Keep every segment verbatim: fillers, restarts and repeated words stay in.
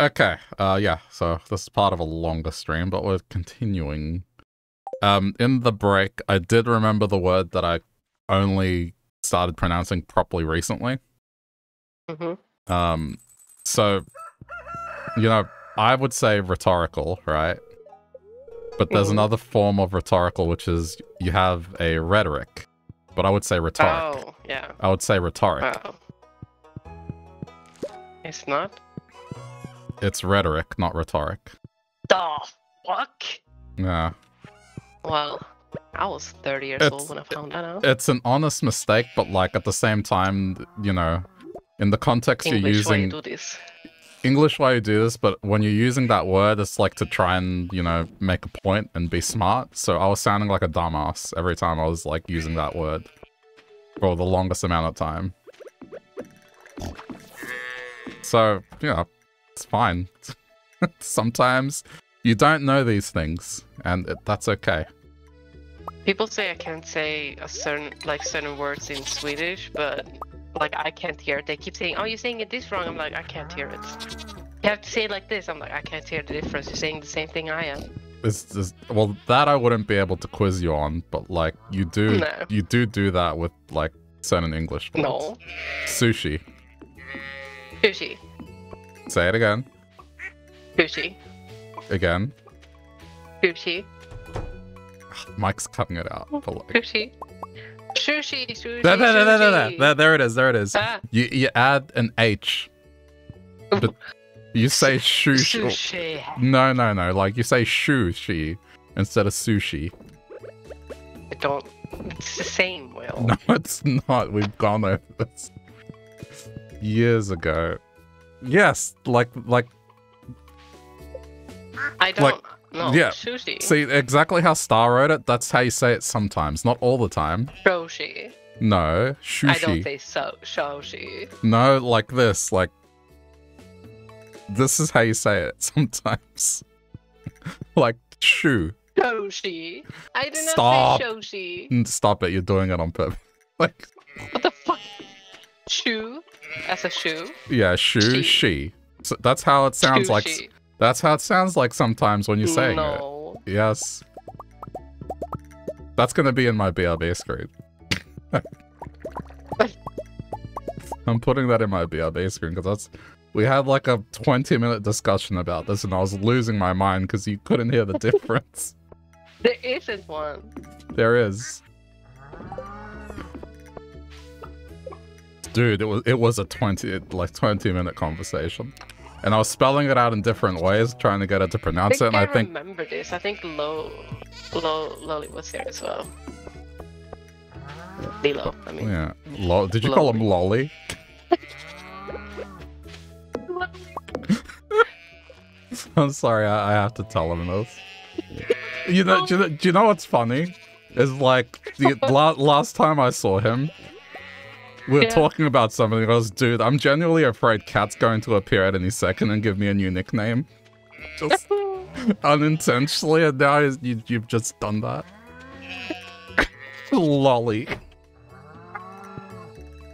Okay, uh, yeah, so this is part of a longer stream, but we're continuing. Um, in the break, I did remember the word that I only started pronouncing properly recently. Mm-hmm. Um, so, you know, I would say rhetorical, right? But there's mm. another form of rhetorical, which is you have a rhetoric, but I would say rhetoric. Oh, yeah. I would say rhetoric. Oh. It's not? It's rhetoric, not rhetoric. The fuck? Yeah. Well, I was thirty years it's, old when I found that out. It's an honest mistake, but like at the same time, you know, in the context English, you're using... English why you do this. English why you do this, but when you're using that word, it's like to try and, you know, make a point and be smart. So I was sounding like a dumbass every time I was like using that word for the longest amount of time. So, you know, it's fine. Sometimes you don't know these things, and it, that's okay. People say I can't say a certain, like, certain words in Swedish, but, like, I can't hear it. They keep saying, oh, you're saying it this wrong. I'm like, I can't hear it. You have to say it like this. I'm like, I can't hear the difference. You're saying the same thing I am. It's, it's, well, that I wouldn't be able to quiz you on, but, like, you do, no. you do do that with, like, certain English words. No. Sushi. Sushi. Say it again. Sushi. Again. Sushi. Mike's cutting it out. Like... Sushi. Sushi. Sushi. There, there, there, there, there, there, there it is. There it is. Ah. You you add an H. But you say sushi. Sushi. No, no, no. Like you say sushi instead of sushi. I don't. It's the same, Will. No, it's not. We've gone over this years ago. Yes, like like. I don't like, know. Yeah. Sushi. See, exactly how Star wrote it, that's how you say it sometimes. Not all the time. Shoshi. No. Sushi. I don't say so. Shoshi. No, like this. Like, this is how you say it sometimes. Like, shoo. Shoshi. I did not Stop. say shoshi. Stop it. You're doing it on purpose. Like, what the fuck? Shoe? As a shoe? Yeah, shoe, she. she. So that's how it sounds Shoo, like... She. That's how it sounds like sometimes when you're saying no. it. Yes. That's going to be in my B R B screen. I'm putting that in my B R B screen because that's... We had like a twenty minute discussion about this and I was losing my mind because you couldn't hear the difference. There isn't one. There is. Dude, it was it was a twenty like twenty minute conversation. And I was spelling it out in different ways, trying to get her to pronounce it. And I think I remember this. I think Lo, Lo, Lolly was here as well. Lilo, I mean. Yeah. Lo, did you Lolly. call him Lolly? I'm sorry. I, I have to tell him this. You know, do you know, do you know what's funny? It's like the la last time I saw him. We were yeah. talking about something, and I was, dude, I'm genuinely afraid Kat's going to appear at any second and give me a new nickname. Just unintentionally, and now you, you've just done that. Lolly.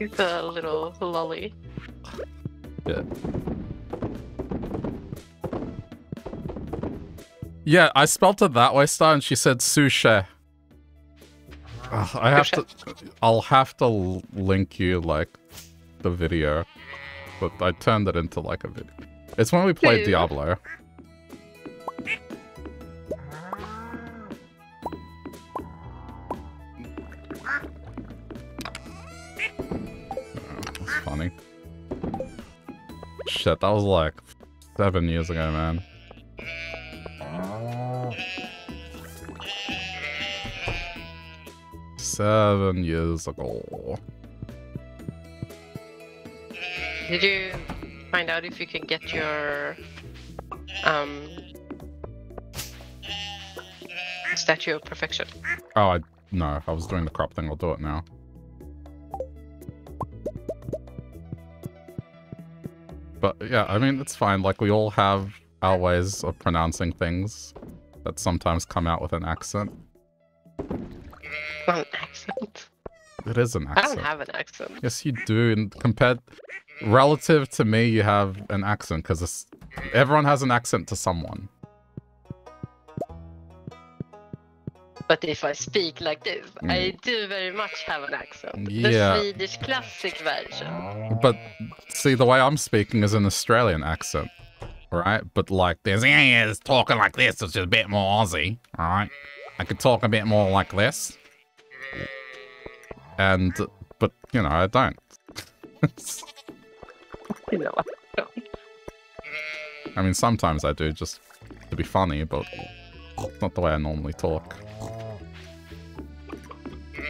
He's a little lolly. Yeah. Yeah, I spelt it that way, Star, and she said sushi. Ugh, I have to. I'll have to link you like the video, but I turned it into like a video. It's when we played Diablo. Oh, that's funny. Shit, that was like seven years ago, man. Seven years ago. Did you find out if you could get your um statue of perfection? Oh, I no. If I was doing the crop thing, I'll do it now. But yeah, I mean, it's fine. Like we all have our ways of pronouncing things that sometimes come out with an accent. An accent. It is an accent. I don't have an accent. Yes, you do. And compared, relative to me, you have an accent because it's everyone has an accent to someone. But if I speak like this, mm. I do very much have an accent. Yeah. The Swedish classic version. But see, the way I'm speaking is an Australian accent, right? But like, there's yeah, it's talking like this, which is a bit more Aussie, all right? I could talk a bit more like this. And, but, you know, I don't. You know, I don't. I mean, sometimes I do, just to be funny, but not the way I normally talk.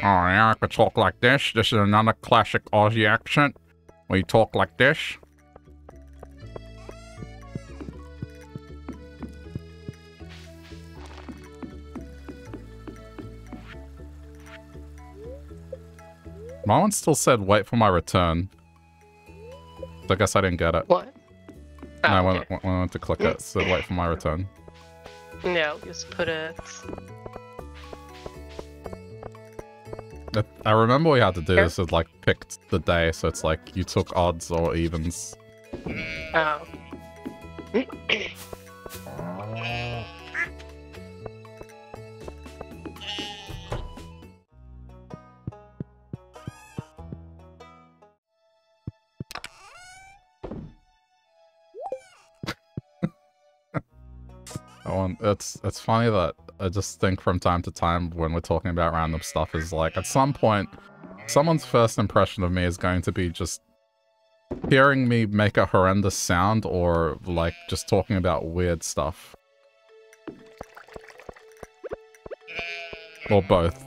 Oh yeah, I could talk like this. This is another classic Aussie accent, where you talk like this. My one still said, wait for my return. So I guess I didn't get it. What? Oh, no, okay. when, when I went to click it, it said, wait for my return. No, just put it... I remember we had to do this with, like, picked the day, so it's like, you took odds or evens. Oh. Oh, it's, it's funny that... I just think from time to time when we're talking about random stuff is like, at some point, someone's first impression of me is going to be just hearing me make a horrendous sound or like just talking about weird stuff. Or both.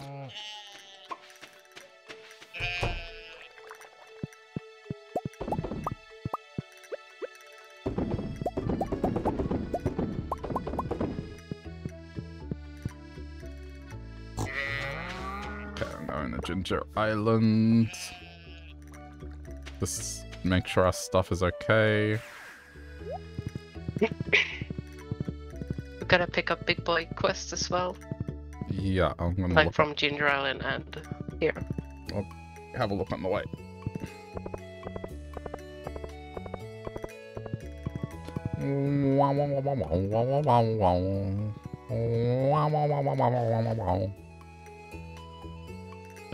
Ginger Island. Just make sure our stuff is okay. We gotta pick up big boy quests as well. Yeah, I'm gonna like look from Ginger Island and here. I'll have a look on the way.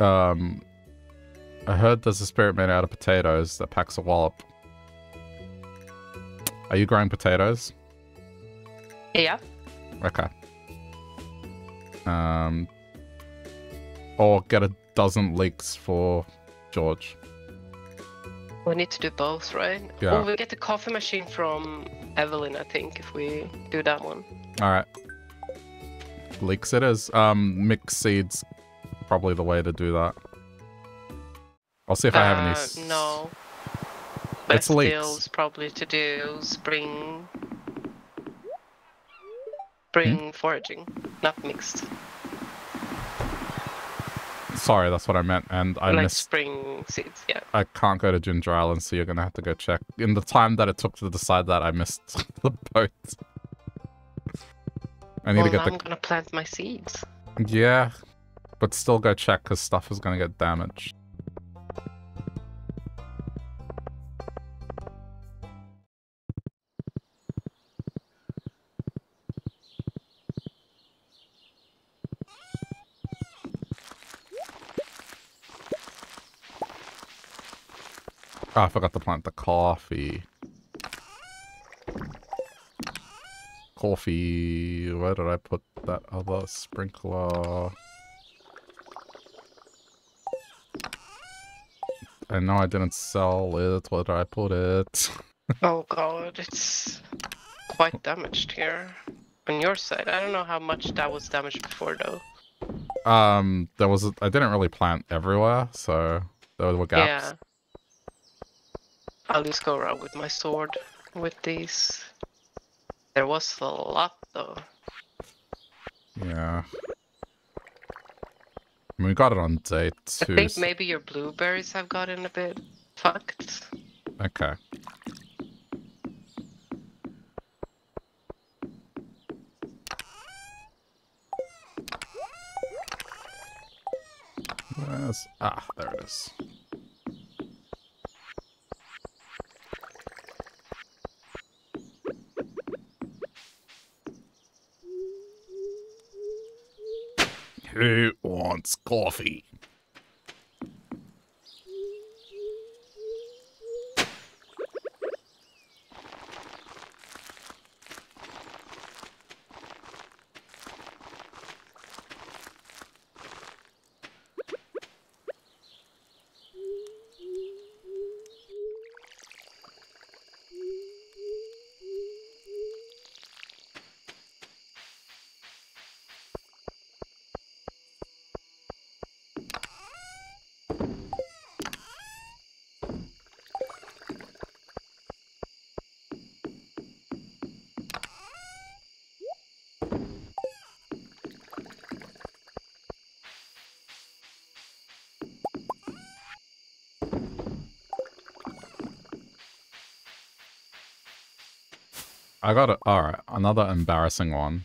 Um, I heard there's a spirit made out of potatoes that packs a wallop. Are you growing potatoes? Yeah. Okay. Um, or get a dozen leeks for George. We need to do both, right? Yeah. Or we get the coffee machine from Evelyn, I think, if we do that one. Alright. Leeks it is. Um, mix seeds. Probably the way to do that. I'll see if uh, I have any. No. Best it's leaks. Deals probably to do spring, spring hmm? foraging, not mixed. Sorry, that's what I meant, and I like missed. Spring seeds, yeah. I can't go to Ginger Island, so you're gonna have to go check. In the time that it took to decide that, I missed the boat. I need well, to get. Now the... I'm gonna plant my seeds. Yeah. But still go check, because stuff is going to get damaged. Oh, I forgot to plant the coffee. Coffee... Where did I put that other sprinkler? I know I didn't sell it. Where did I put it? Oh god, it's quite damaged here on your side. I don't know how much that was damaged before though. Um, there was a, I didn't really plant everywhere, so there were gaps. Yeah. I'll just go around with my sword with these. There was a lot though. Yeah. We got it on day two. I think maybe your blueberries have gotten a bit fucked. Okay. Where's... Ah, there it is. Who wants coffee? I got it. All right. Another embarrassing one.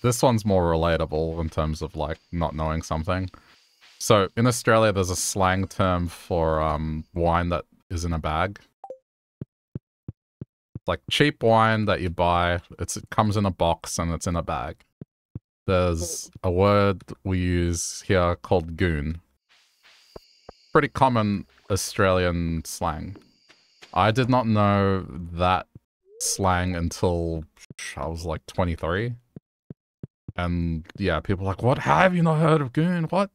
This one's more relatable in terms of like not knowing something. So in Australia, there's a slang term for um, wine that is in a bag. Like cheap wine that you buy. It's, it comes in a box and it's in a bag. There's a word we use here called goon. Pretty common Australian slang. I did not know that slang until I was like twenty-three, and yeah, people are like, what, how have you not heard of goon? What?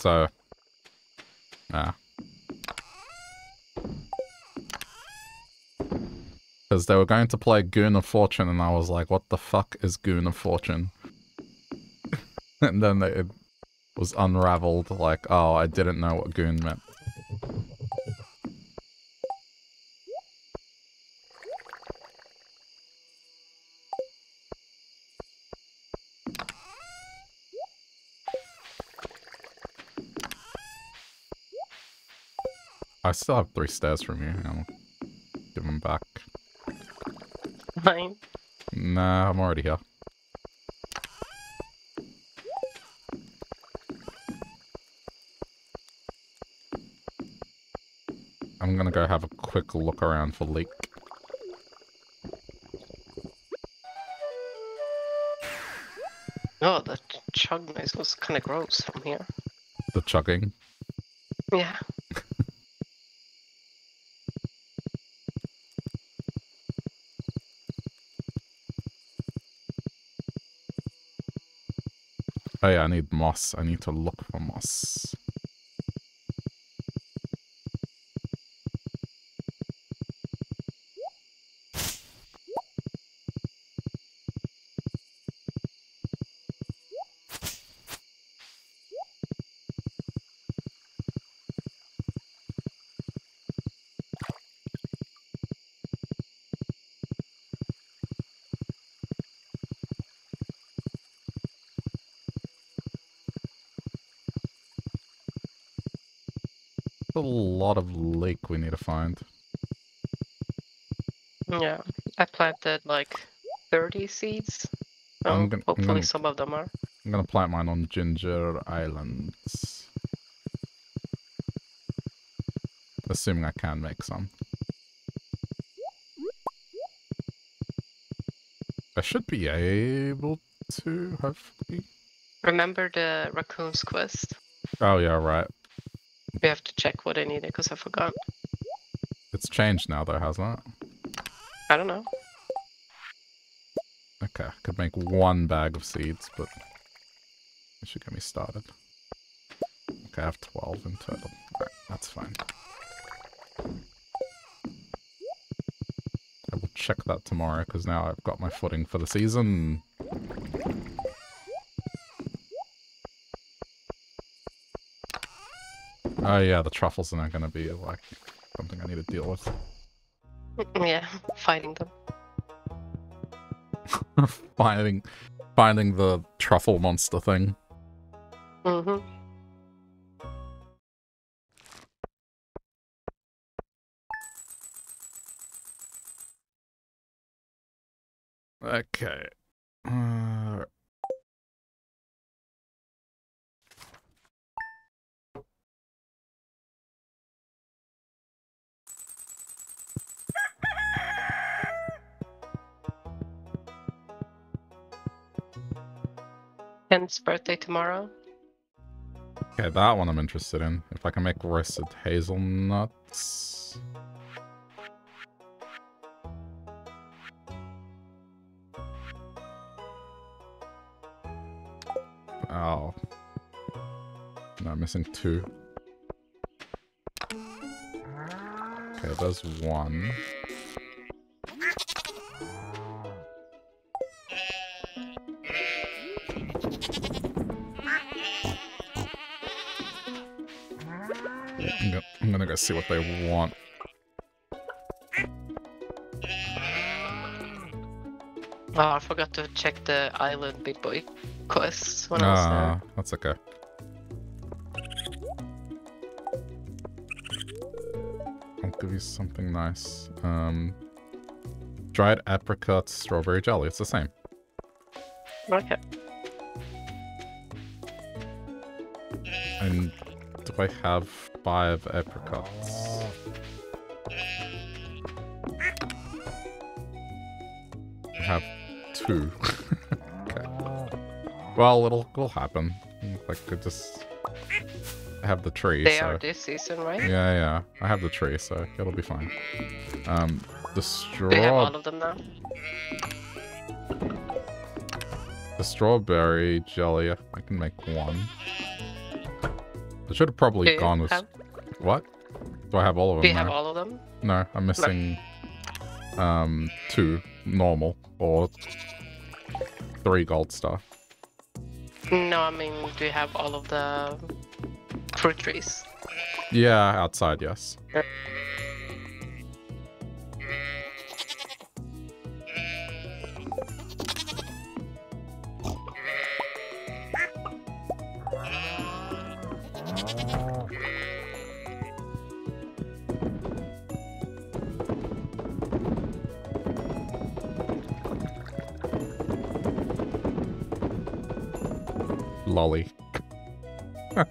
So yeah, because they were going to play Goon of Fortune and I was like, what the fuck is Goon of Fortune? And then they, it was unraveled, like, oh, I didn't know what goon meant. I still have three stairs from you. I'll give them back. Fine. Nah, I'm already here. I'm gonna go have a quick look around for leak. Oh, the chug noise was kind of gross from here. The chugging? Yeah. Oh yeah, I need moss. I need to look for moss. Lot of lake we need to find. Yeah, I planted like thirty seeds. So I'm gonna, hopefully I'm gonna, some of them are. I'm gonna plant mine on Ginger Island. Assuming I can make some. I should be able to, hopefully. Remember the raccoon's quest? Oh yeah, right. We have to check what I needed because I forgot. It's changed now though, hasn't it? I don't know. Okay, I could make one bag of seeds, but it should get me started. Okay, I have twelve in total. Alright, that's fine. I will check that tomorrow because now I've got my footing for the season. Oh yeah, the truffles are not going to be like something I need to deal with. Yeah, finding them. finding, finding the truffle monster thing. Mm-hmm. Okay. Uh... Kent's birthday tomorrow. Okay, that one I'm interested in. If I can make roasted hazelnuts. Oh. No, I'm missing two. Okay, there's one. I'm gonna, I'm gonna go see what they want. Oh, I forgot to check the island big boy quests when uh, I was there. That's okay. I'll give you something nice. Um, dried apricot strawberry jelly. It's the same. Okay. And do I have five apricots? I have two. Okay. Well, it'll, it'll happen. I could just have the tree. They so. Are this season, right? Yeah, yeah. I have the tree, so it'll be fine. Um, the straw. Do you have all of them now? The strawberry jelly. I can make one. I should have probably gone with... Have? What? Do I have all of them? Do you no. have all of them? No, I'm missing no. um, two normal or three gold star. No, I mean, do you have all of the fruit trees? Yeah, outside, yes. Yeah. Lolly. uh,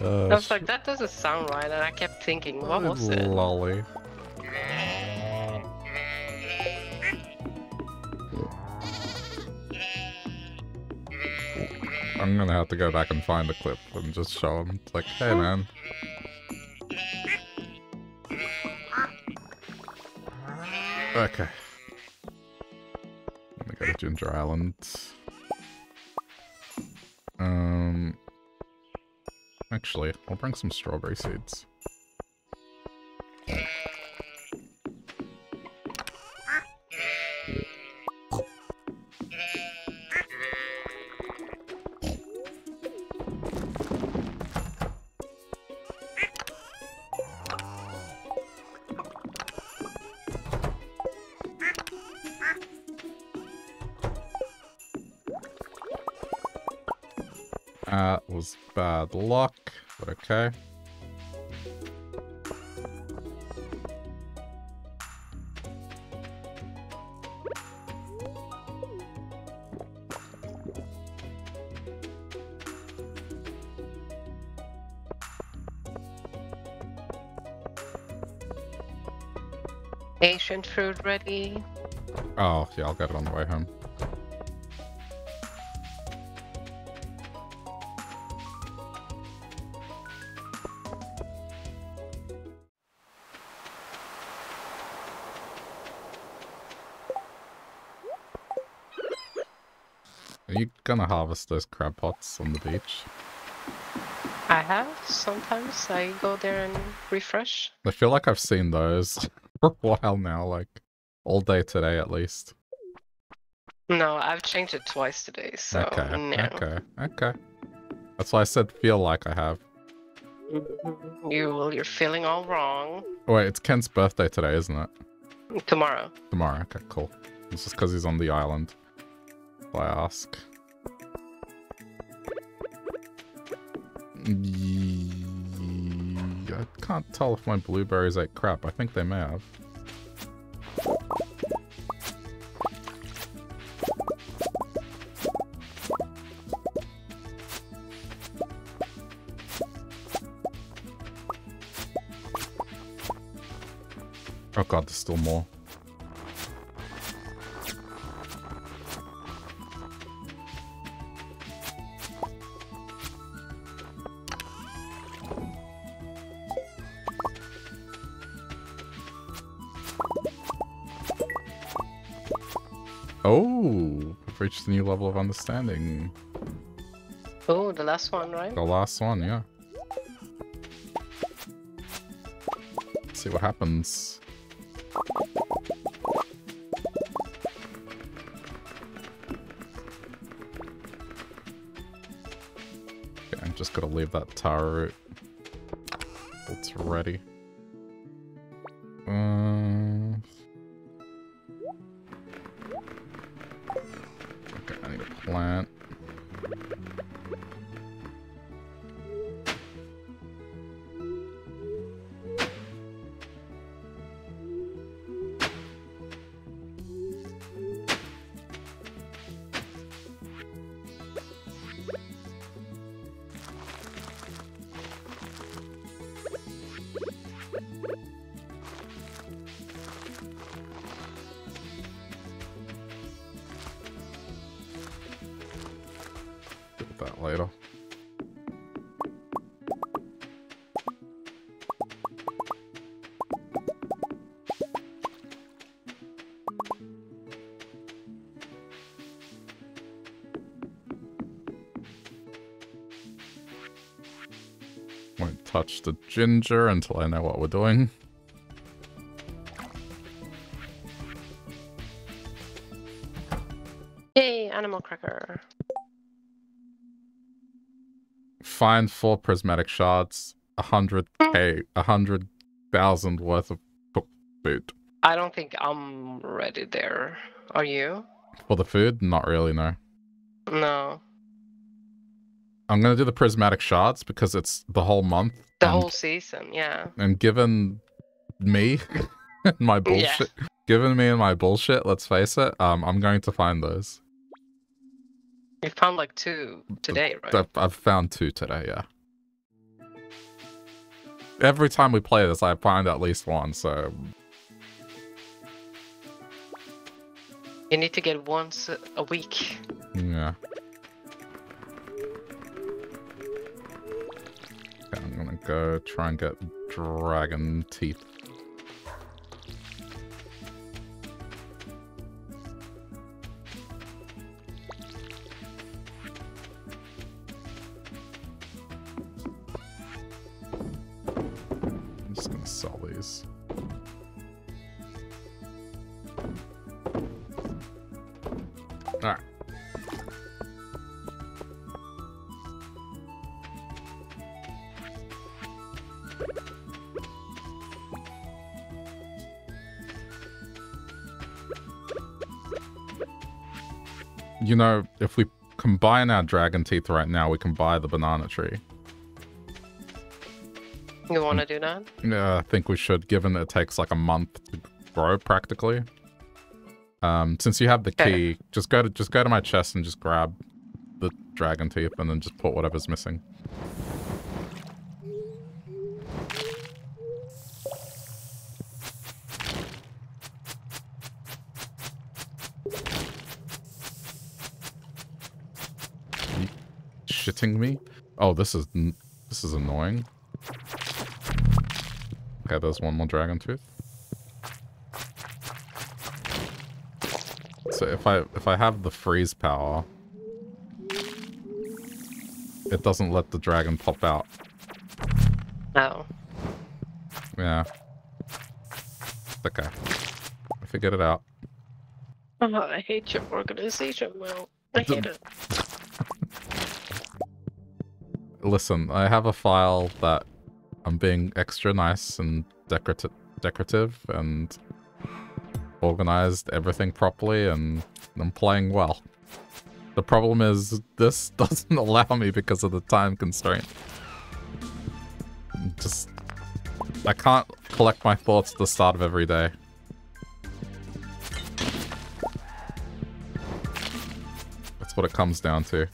I was like, that doesn't sound right, and I kept thinking, what was it? Lolly. I'm gonna have to go back and find a clip and just show him. It's like, hey man. Okay. Go to Ginger Island. Um, actually, I'll bring some strawberry seeds. Bad luck, but okay. Asian food ready? Oh, yeah, I'll get it on the way home. Gonna harvest those crab pots on the beach. I have. Sometimes I go there and refresh. I feel like I've seen those for a while now, like all day today at least. No, I've changed it twice today, so okay, no. Okay, okay. That's why I said feel like I have. You will. You're feeling all wrong. Oh, wait, it's Kent's birthday today, isn't it? Tomorrow. Tomorrow. Okay, cool. It's just because he's on the island. I ask. I can't tell if my blueberries ate crap. I think they may have. Oh god, there's still more. Oh, I've reached the new level of understanding. Oh, the last one, right? The last one, yeah. Let's see what happens. Okay, I'm just gonna leave that tower out. It's ready. Uh... Okay, I need a plant. Touch the ginger until I know what we're doing. Yay, animal cracker. Find four prismatic shards, a hundred K, a hundred thousand worth of cooked food. I don't think I'm ready there. Are you? For the food? Not really, no. No. I'm going to do the prismatic shards because it's the whole month. The and, whole season, yeah. And given me and my bullshit, yeah. given me and my bullshit, let's face it, um, I'm going to find those. You found like two today, right? I've, I've found two today, yeah. Every time we play this, I find at least one, so... You need to get once a week. Yeah. Okay, I'm gonna go try and get dragon teeth. I'm just gonna sell these. Alright. You know, if we combine our dragon teeth right now, we can buy the banana tree. You want to do that? Yeah, I think we should, given that it takes like a month to grow practically. Um, since you have the key, okay. just go to just go to my chest and just grab the dragon teeth and then just put whatever's missing. Shitting me? Oh, this is this is annoying. Okay, there's one more dragon tooth. So if I if I have the freeze power, it doesn't let the dragon pop out. Oh. Yeah. Okay. I figured it out. Oh, I hate your organization, Will. I hate it. Listen, I have a file that I'm being extra nice and decorative, decorative and organized everything properly, and I'm playing well. The problem is this doesn't allow me because of the time constraint. Just, I can't collect my thoughts at the start of every day. That's what it comes down to.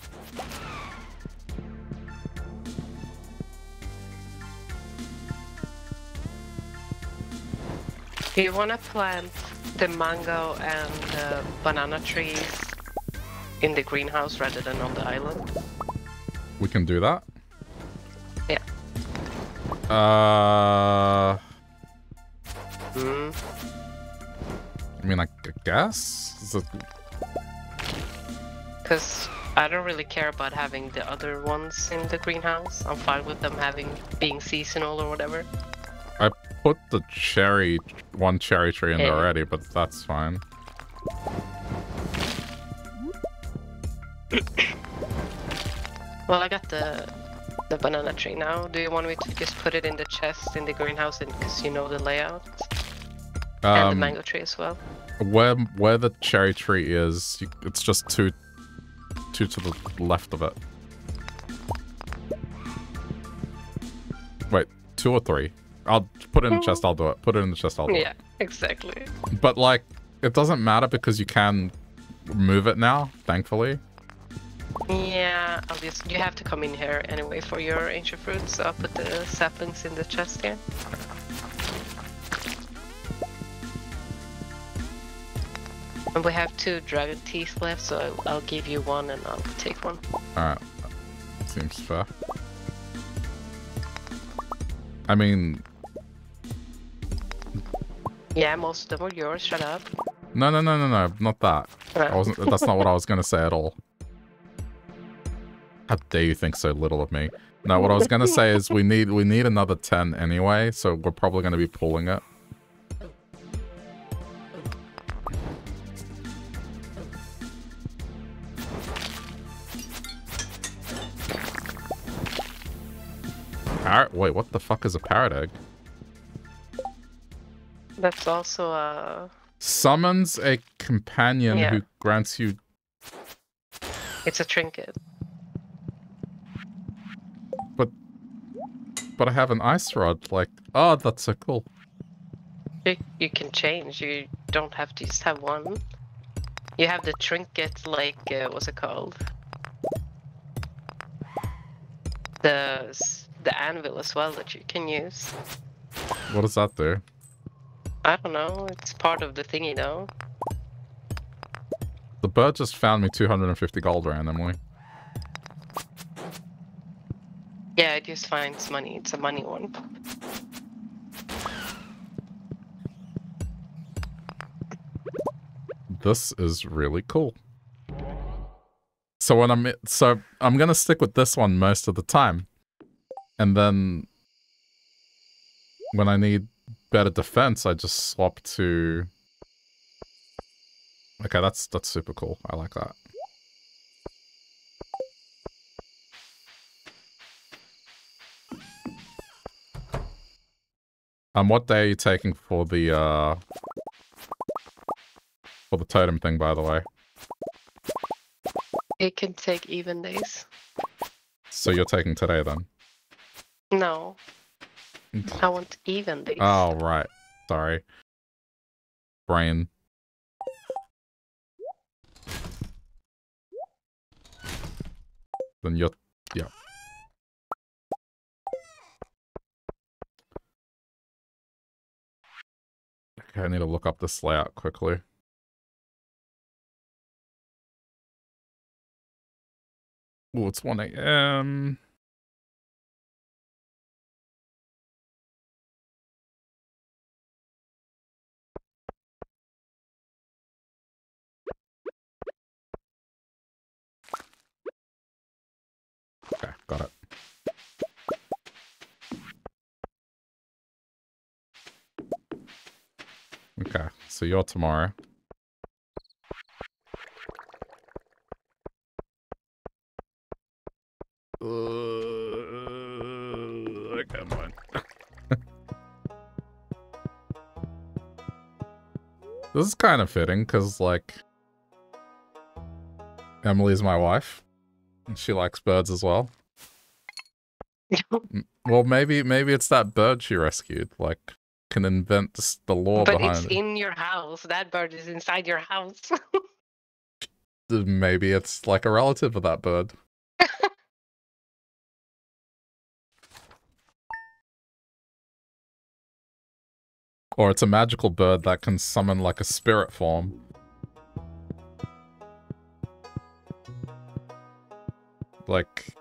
Do you want to plant the mango and the banana trees in the greenhouse rather than on the island? We can do that? Yeah. Uh... Mm. I mean, I guess? Is it... because I don't really care about having the other ones in the greenhouse. I'm fine with them having being seasonal or whatever. I put the cherry, one cherry tree in hey. there already, but that's fine. Well, I got the the banana tree now. Do you want me to just put it in the chest in the greenhouse because you know the layout? Um, and the mango tree as well. Where where the cherry tree is, it's just two, two to the left of it. Wait, two or three? I'll put it in the chest, I'll do it. Put it in the chest, I'll do it. Yeah, exactly. But like, it doesn't matter because you can move it now, thankfully. Yeah, obviously. You have to come in here anyway for your ancient fruits, so I'll put the saplings in the chest here. And we have two dragon teeth left, so I'll give you one and I'll take one. Alright, seems fair. I mean... Yeah, most of them were yours, shut up. No, no, no, no, no, not that. Right. I wasn't, that's not what I was going to say at all. How dare you think so little of me? No, what I was going to say is we need we need another ten anyway, so we're probably going to be pulling it. Parrot? Wait, what the fuck is a parrot egg? That's also a... Summons a companion yeah. who grants you... It's a trinket. But... But I have an ice rod, like... Oh, that's so cool. You, you can change, you don't have to just have one. You have the trinket, like, uh, what's it called? The... the anvil as well that you can use. What does that do? I don't know, it's part of the thingy though. The bird just found me two hundred fifty gold randomly. Yeah, it just finds money, it's a money one. This is really cool. So when I'm so I'm gonna stick with this one most of the time. And then when I need better defense, I just swap to... Okay, that's that's super cool. I like that. Um, what day are you taking for the uh for the totem thing, by the way? It can take even days. So you're taking today then? No. I want even days. Oh, right. Sorry. Brain. Then you're... Yeah. Okay, I need to look up this layout quickly. Oh, it's one A M Okay, got it. Okay, so you're tomorrow. Uh, okay, mine. This is kind of fitting, because, like, Emily's my wife. She likes birds as well. Well, maybe maybe it's that bird she rescued. Like, can invent the lore behind it. But it's in your house. That bird is inside your house. Maybe it's like a relative of that bird. Or it's a magical bird that can summon like a spirit form. Like,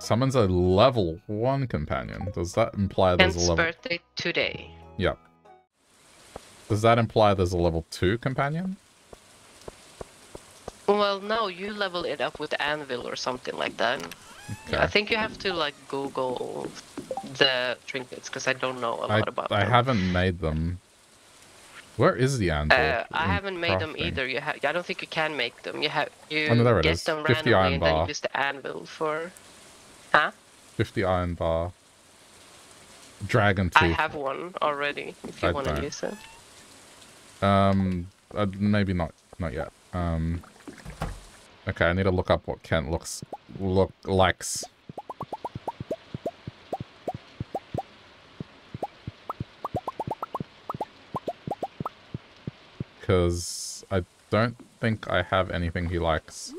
Summons a level one companion. Does that imply there's Kent's a level... birthday today. Yep. Does that imply there's a level two companion? Well, no, you level it up with Anvil or something like that. Okay. I think you have to, like, Google the trinkets, because I don't know a lot I, about I them. I haven't made them. Where is the Anvil? Uh, I haven't made crafting? them either. You ha I don't think you can make them. You have you oh, no, get them randomly iron and bar. Then use the Anvil for... Huh? fifty iron bar. Dragon tooth. I have one already, if you want to use it. Um, uh, maybe not. Not yet. Um... Okay, I need to look up what Kent looks look likes. Cause I don't think I have anything he likes.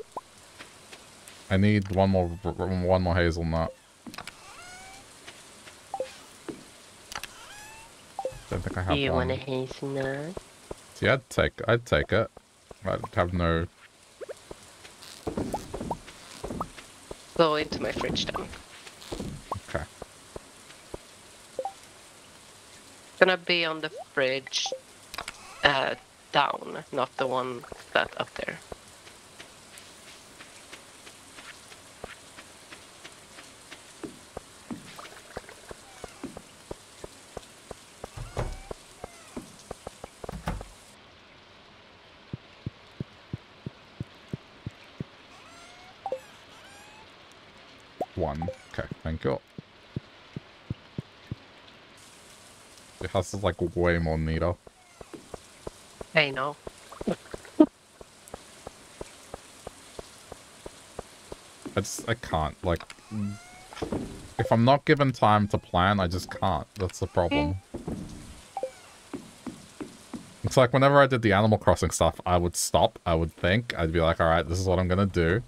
I need one more one more hazelnut. Don't think I have. Do you one. want a hazelnut? See, I'd take I'd take it. I'd have no. Go into my fridge down. Okay. It's gonna be on the fridge uh, down, not the one that up there. One. Okay, thank you. The house is like way more neater. I know. I just, I can't, like, if I'm not given time to plan, I just can't. That's the problem. It's like whenever I did the Animal Crossing stuff, I would stop, I would think, I'd be like, alright, this is what I'm gonna do.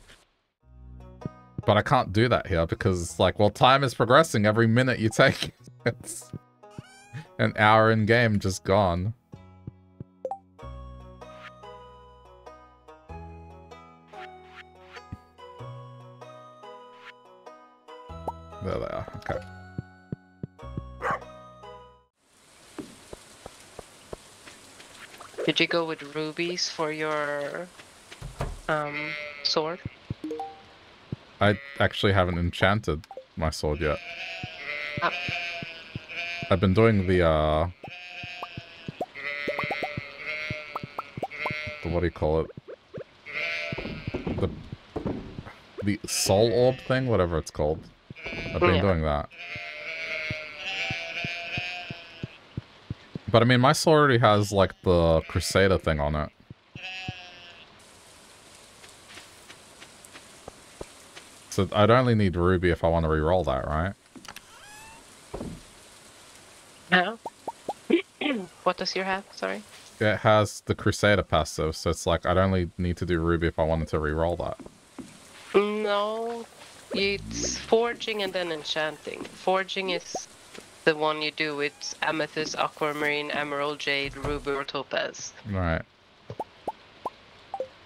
But I can't do that here because it's like, well, time is progressing every minute you take. It's an hour in game just gone. There they are, okay. Did you go with rubies for your um, sword? I actually haven't enchanted my sword yet. Oh. I've been doing the, uh... The, what do you call it? The... The soul orb thing? Whatever it's called. I've been yeah. doing that. But I mean, my sword already has, like, the Crusader thing on it. So I'd only need ruby if I want to reroll that, right? No. What does your have? Sorry. It has the Crusader passive, so it's like I'd only need to do ruby if I wanted to reroll that. No, it's forging and then enchanting. Forging is the one you do with amethyst, aquamarine, emerald, jade, ruby, or topaz. Right.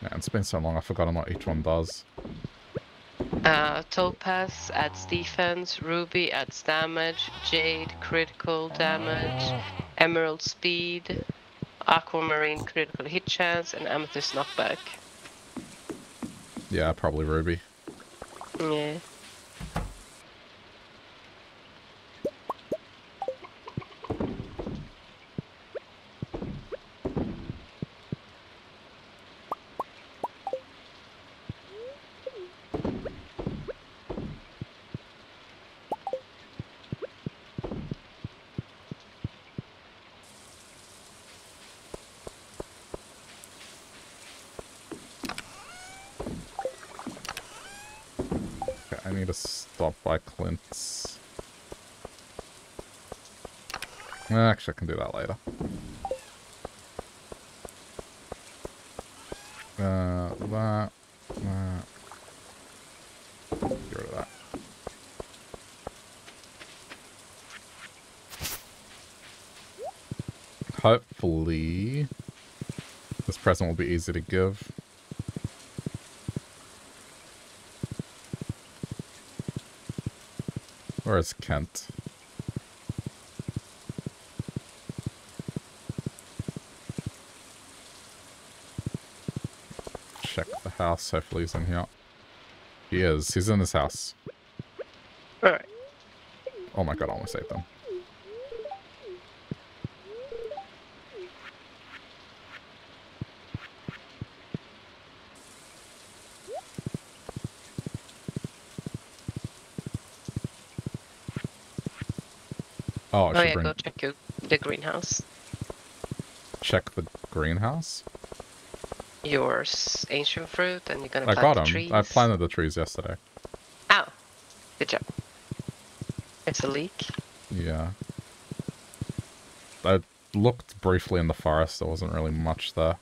Yeah, it's been so long, I've forgotten what each one does. Uh, topaz adds defense, ruby adds damage, jade critical damage, emerald speed, aquamarine critical hit chance, and amethyst knockback. Yeah, probably ruby. Yeah. By Clint's. Actually, I can do that later. Uh, that, that. Get rid of that. Hopefully, this present will be easy to give. Where is Kent? Check the house. Hopefully he's in here. He is. He's in his house. Alright. Oh my god, I almost ate them. Oh, I oh yeah, bring... go check your, the greenhouse. Check the greenhouse? Your ancient fruit, and you're gonna I plant got the trees. I planted the trees yesterday. Oh, good job. It's a leak. Yeah. I looked briefly in the forest, there wasn't really much there.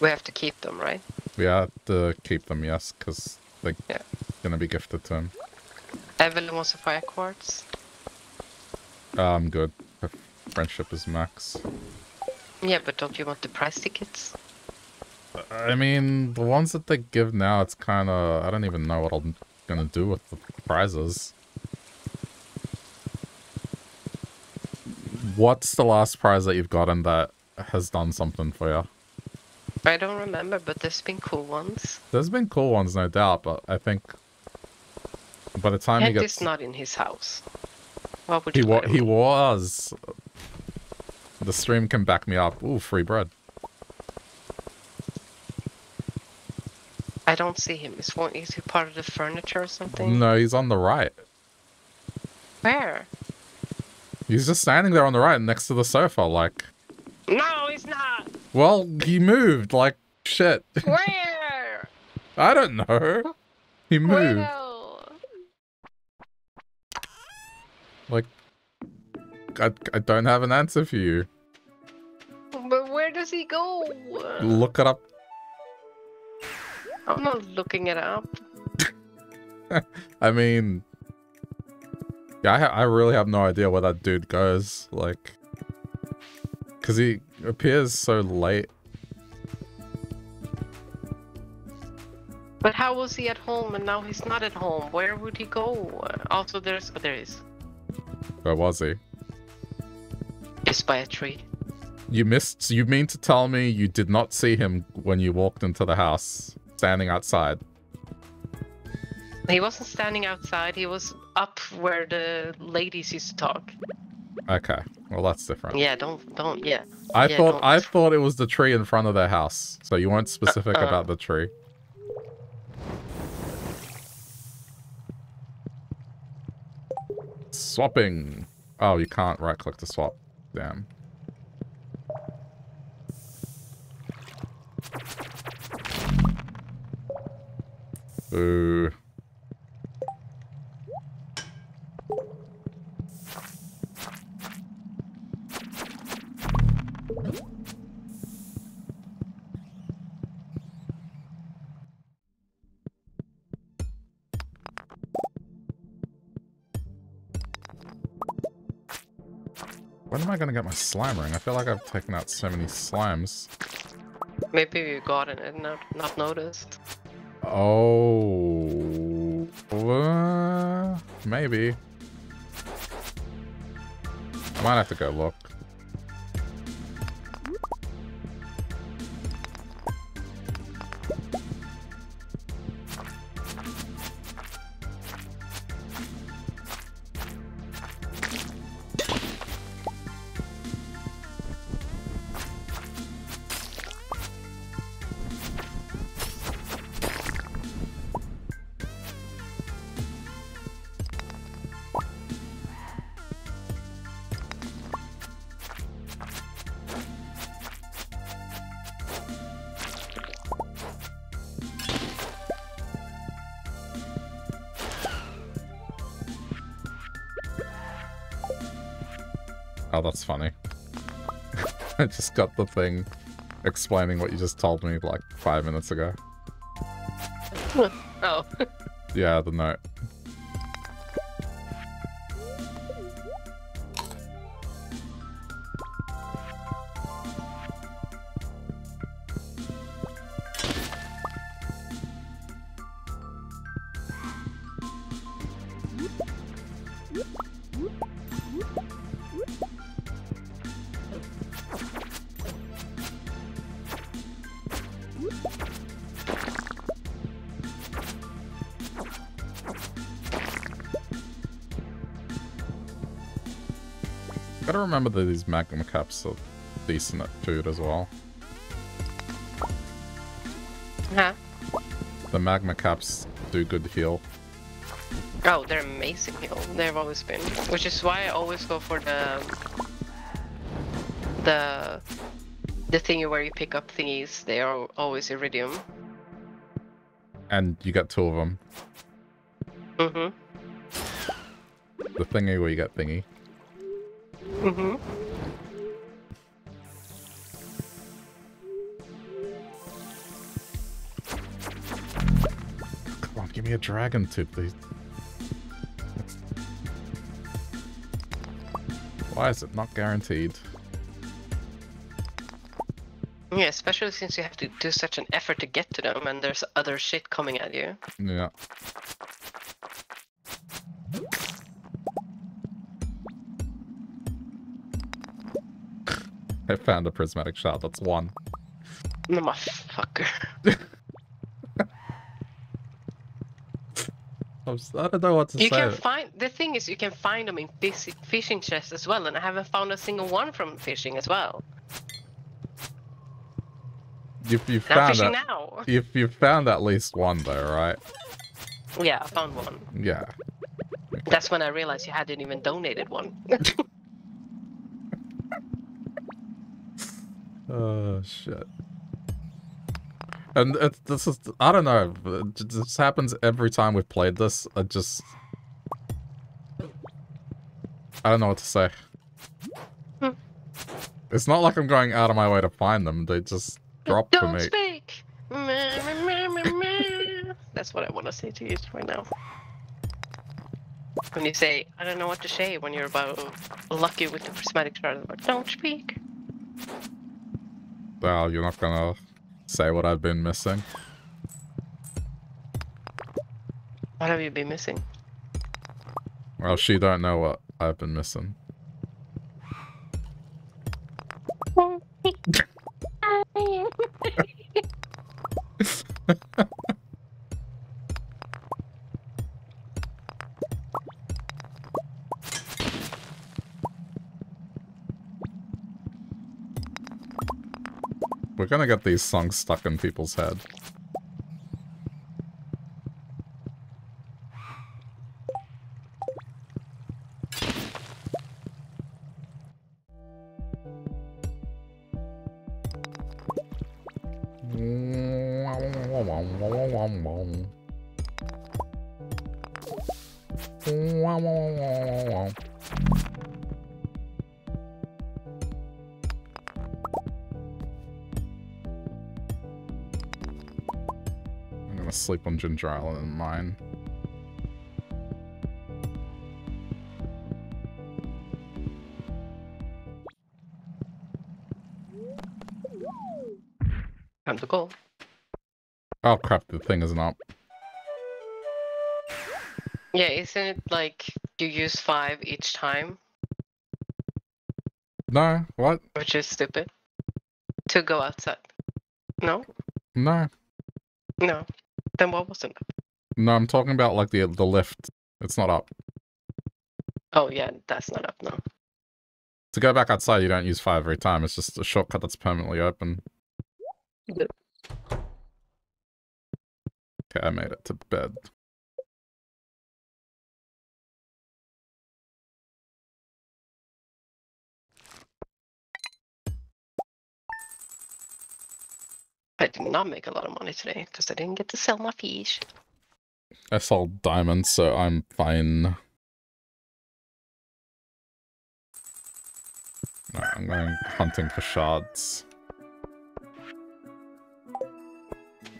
We have to keep them, right? We have to keep them, yes, because they're yeah. gonna be gifted to him. Evelyn wants a fire quartz. Uh, I'm good. Her friendship is max. Yeah, but don't you want the prize tickets? I mean, the ones that they give now, it's kind of... I don't even know what I'm gonna do with the prizes. What's the last prize that you've gotten that has done something for you? I don't remember, but there's been cool ones. There's been cool ones, no doubt, but I think... By the time Kent he gets... is not in his house. What would you he, wa he was. The stream can back me up. Ooh, free bread. I don't see him. Is, one, is he part of the furniture or something? No, he's on the right. Where? He's just standing there on the right next to the sofa, like... No, he's not! Well, he moved, like, shit. Where? I don't know. He moved. Where? Like, I, I don't have an answer for you. But where does he go? Look it up. I'm not looking it up. I mean... Yeah, I, ha I really have no idea where that dude goes, like... Because he appears so late. But how was he at home and now he's not at home? Where would he go? Also, there's... Oh, there he is. Where was he? Just by a tree. You missed... You mean to tell me you did not see him when you walked into the house, standing outside? He wasn't standing outside. He was up where the ladies used to talk. Okay. Well, that's different. Yeah, don't... don't yeah. I yeah, thought don't. I thought it was the tree in front of their house, so you weren't specific uh, uh. about the tree. Swapping. Oh, you can't right click to swap. Damn. Ooh. When am I gonna get my slime ring? I feel like I've taken out so many slimes. Maybe you got it and not, not noticed. Oh... Uh, maybe. I might have to go look. That's funny. I just got the thing explaining what you just told me like five minutes ago. Oh. Yeah, the note. gotta remember that these magnum cups are decent at food as well. Huh? The magma caps do good heal. Oh, they're amazing heal. They've always been. Which is why I always go for the... The... The thingy where you pick up thingies. They are always iridium. And you get two of them. Mm-hmm. The thingy where you get thingy. Mm-hmm. Give me a dragon too, please. Why is it not guaranteed? Yeah, especially since you have to do such an effort to get to them, and there's other shit coming at you. Yeah. I found a prismatic shard. That's one. No, motherfucker. I don't know what to you say. You can find the thing is you can find them in fishing chests as well, and I haven't found a single one from fishing as well. You've you found fishing that, now. You've you found at least one though, right? Yeah, I found one. Yeah. Okay. That's when I realized you hadn't even donated one. Oh shit. And it's, this is, I don't know, this happens every time we've played this. I just, I don't know what to say. Hmm. It's not like I'm going out of my way to find them, they just drop don't for me. Speak. That's what I want to say to you right now. When you say, I don't know what to say when you're about lucky with the prismatic shard, like, don't speak. Well, you're not gonna... say what I've been missing. What have you been missing? Well, she don't know what I've been missing. We're gonna get these songs stuck in people's head. Sleep on Ginger Island and mine. Time to call. Oh crap, the thing isn't up. Yeah, isn't it like you use five each time? No, what? Which is stupid. To go outside. No? No. No. Then what wasn't up? No, I'm talking about like the the lift. It's not up. Oh yeah, that's not up, no. To go back outside, you don't use five every time. It's just a shortcut that's permanently open. Good. Okay, I made it to bed. I did not make a lot of money today, because I didn't get to sell my fish. I sold diamonds, so I'm fine. Right, I'm going hunting for shards.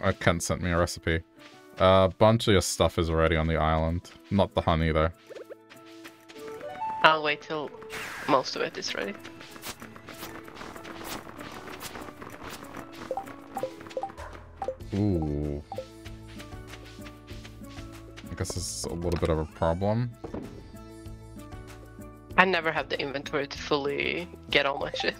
Oh, Kent sent me a recipe. A uh, bunch of your stuff is already on the island. Not the honey, though. I'll wait till most of it is ready. Ooh. I guess this is a little bit of a problem. I never have the inventory to fully get all my shit.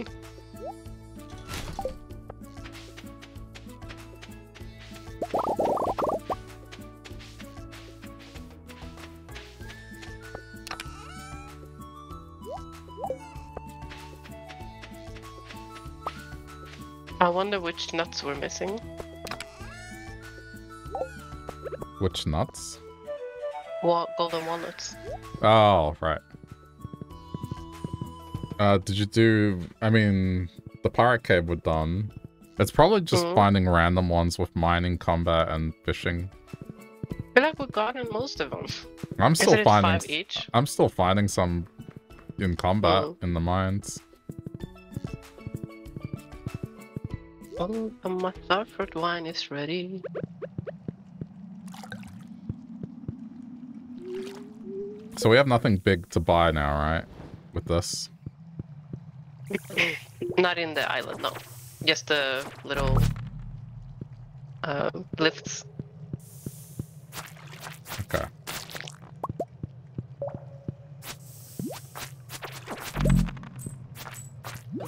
I wonder which nuts we're missing. Which nuts? What, golden walnuts. Oh, right. Uh, did you do... I mean, the pirate cave we're done. It's probably just mm-hmm. finding random ones with mining, combat, and fishing. I feel like we've gotten most of them. I'm still Isn't finding... Five each? I'm still finding some in combat, mm-hmm. in the mines. Oh, my third fruit wine is ready. So we have nothing big to buy now, right? With this? Not in the island, no. Just the little uh, lifts. Okay.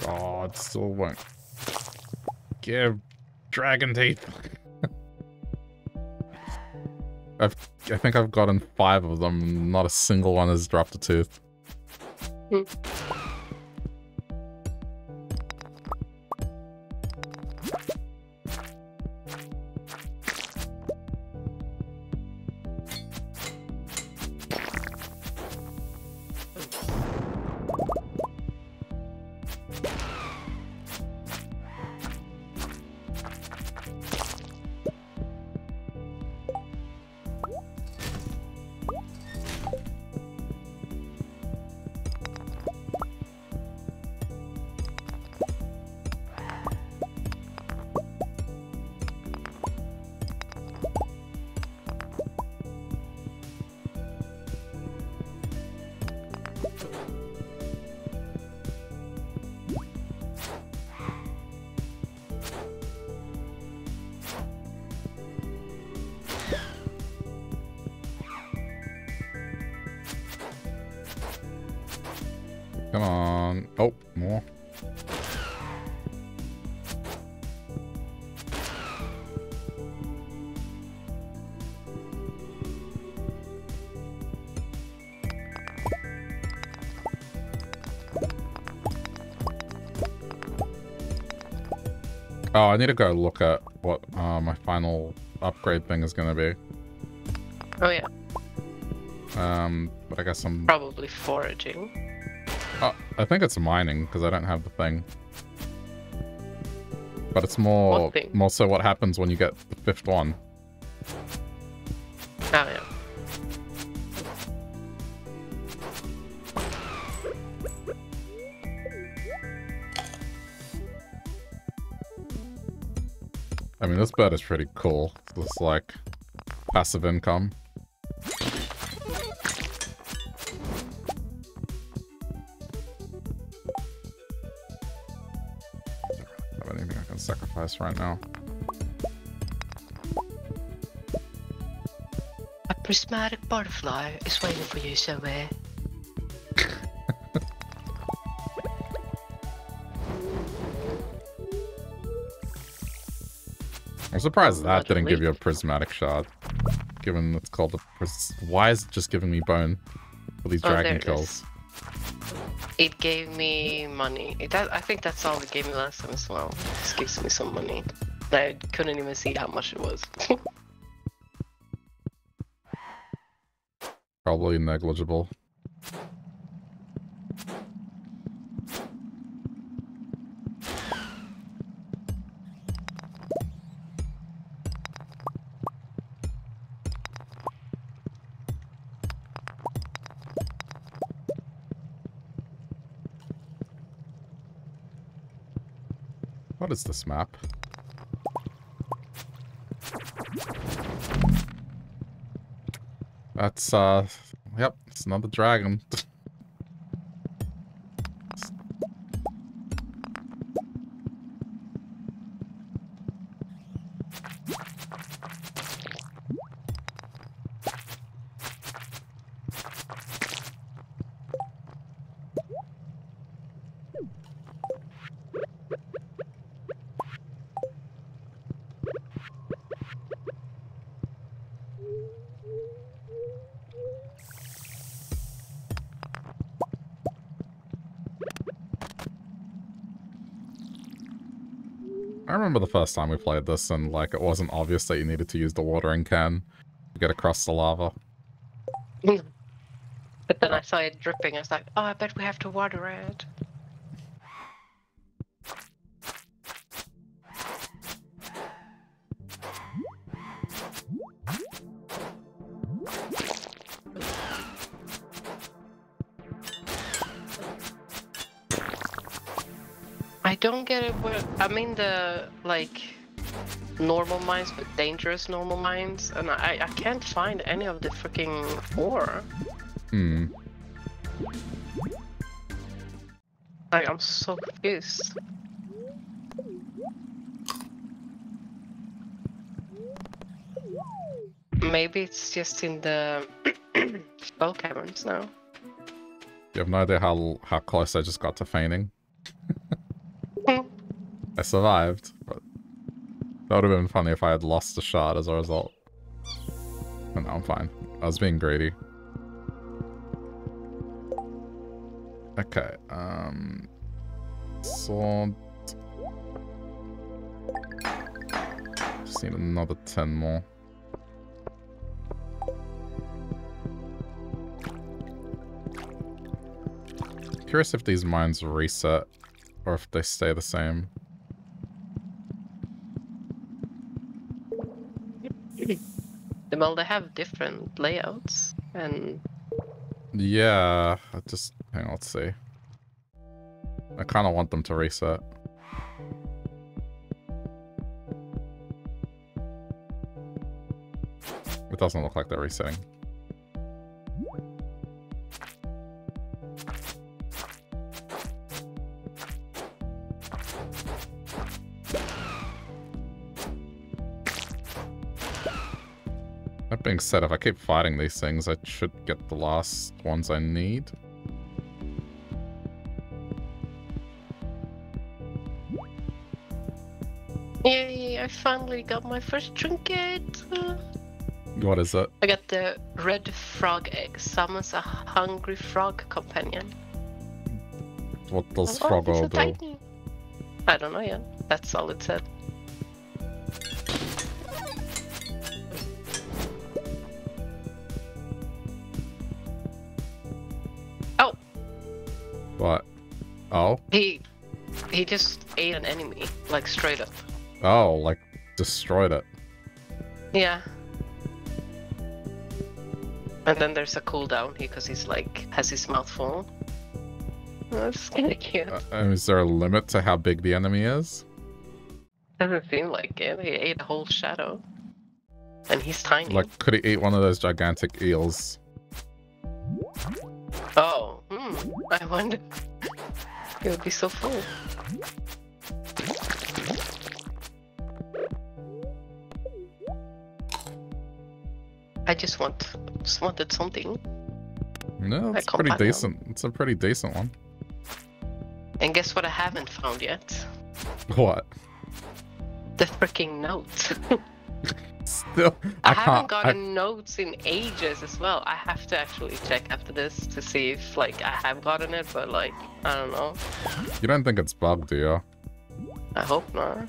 Oh, it still won't give dragon teeth. I've, I think I've gotten five of them. Not a single one has dropped a tooth. Mm. Oh, I need to go look at what uh, my final upgrade thing is going to be. Oh, yeah. Um, but I guess I'm... Probably foraging. Oh, I think it's mining, because I don't have the thing. But it's more... More so what happens when you get the fifth one. Oh, yeah. I mean, this bird is pretty cool. It's like passive income. I don't have anything I can sacrifice right now. A prismatic butterfly is waiting for you somewhere. I'm surprised that didn't give you a prismatic shard, given it's called a pris- Why is it just giving me bone for these oh, dragon kills? It, it gave me money. It that, I think that's all it gave me last time as well. It just gives me some money. I couldn't even see how much it was. Probably negligible. What is this map? That's, uh, yep, it's another dragon. I remember the first time we played this and, like, it wasn't obvious that you needed to use the watering can to get across the lava. But then yeah. I saw it dripping. I was like, oh, I bet we have to water it. I don't get it where, I mean the, like, normal mines, but dangerous normal mines, and I, I can't find any of the freaking ore. Hmm. Like, I'm so confused. Maybe it's just in the spell caverns now. You have no idea how, how close I just got to fainting. I survived, but that would have been funny if I had lost a shot as a result. But no, I'm fine. I was being greedy. Okay, um... sword... just need another ten more. Curious if these mines reset, or if they stay the same. Well, they have different layouts and... yeah, I just... hang on, let's see. I kind of want them to reset. It doesn't look like they're resetting. Being said, if I keep fighting these things, I should get the last ones I need. Yay, I finally got my first trinket! What is it? I got the red frog egg. Summons a hungry frog companion. What does oh, frog all do? Titan. I don't know yet. That's all it said. What? Oh? He he just ate an enemy, like straight up. Oh, like destroyed it. Yeah. And then there's a cooldown because he's like has his mouth full. That's kind of cute. Uh, is there a limit to how big the enemy is? Doesn't seem like it. He ate a whole shadow, and he's tiny. Like, could he eat one of those gigantic eels? Oh. I wonder. It would be so full. I just want, just wanted something. No, that's pretty decent. It's a pretty decent one. And guess what I haven't found yet? What? The freaking notes. Still, I, I haven't gotten I... notes in ages as well. I have to actually check after this to see if, like, I have gotten it, but, like, I don't know. You don't think it's bugged, do you? I hope not.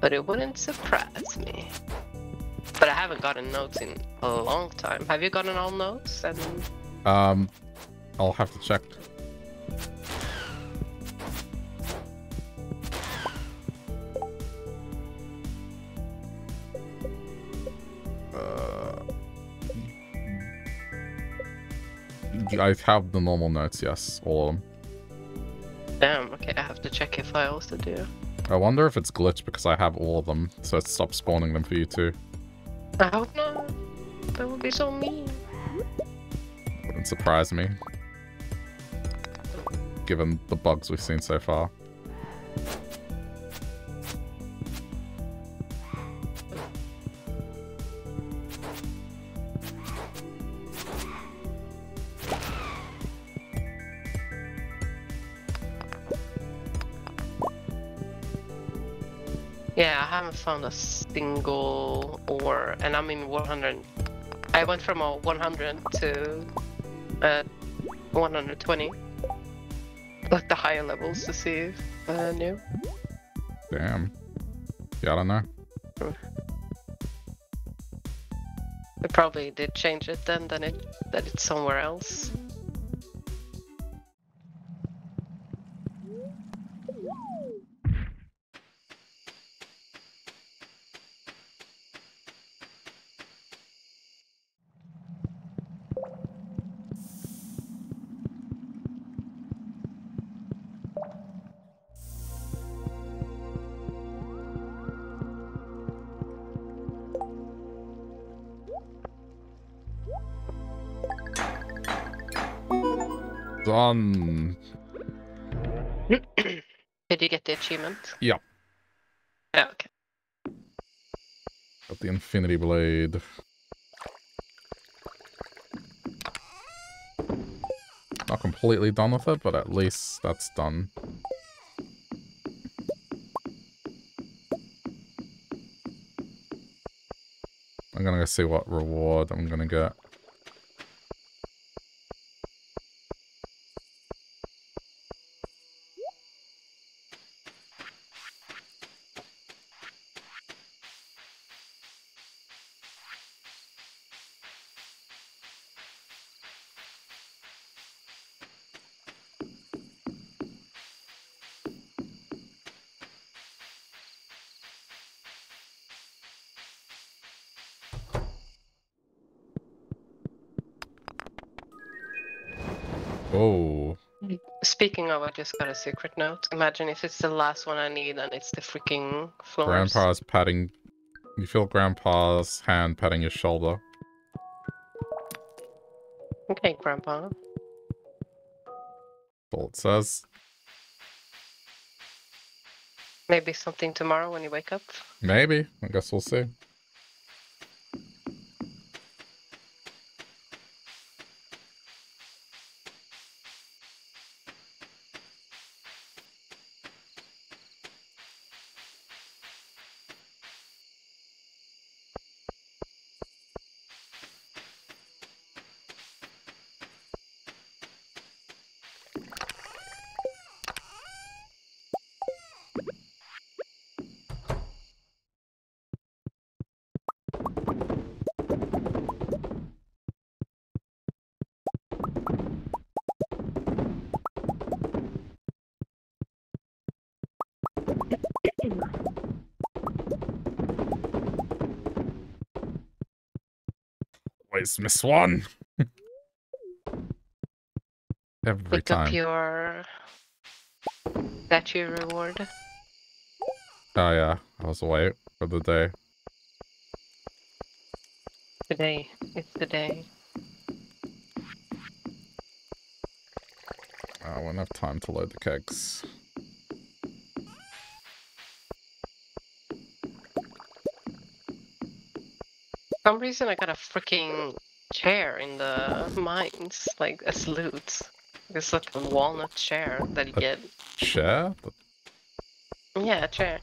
But it wouldn't surprise me. But I haven't gotten notes in a long time. Have you gotten all notes? And... Um, I'll have to check. I have the normal notes, yes, all of them. Damn, okay, I have to check if I also do. I wonder if it's glitched because I have all of them, so it stops spawning them for you too. I hope not. That would be so mean. Wouldn't surprise me, given the bugs we've seen so far. Found a single ore, and I'm in one hundred. I went from a one hundred to uh, one hundred twenty. like the higher levels to see if they're new. Damn. Yeah, I don't know. Hmm. They probably did change it then, then it that it's somewhere else. Um. Did you get the achievement? Yeah. Yeah, okay. Got the Infinity Blade. Not completely done with it, but at least that's done. I'm gonna go see what reward I'm gonna get. Speaking of, I just got a secret note. Imagine if it's the last one I need and it's the freaking floors. Grandpa's patting... You feel Grandpa's hand patting your shoulder. Okay, Grandpa. That's all it says. Maybe something tomorrow when you wake up? Maybe. I guess we'll see. Miss one. Every Pick time. Pick up your statue reward. Oh yeah, I was away for the day. Today, it's the day. I won't have time to load the kegs. For some reason I got a freaking chair in the mines, like as loot. It's like a walnut chair that you a get. Chair? Yeah, a chair.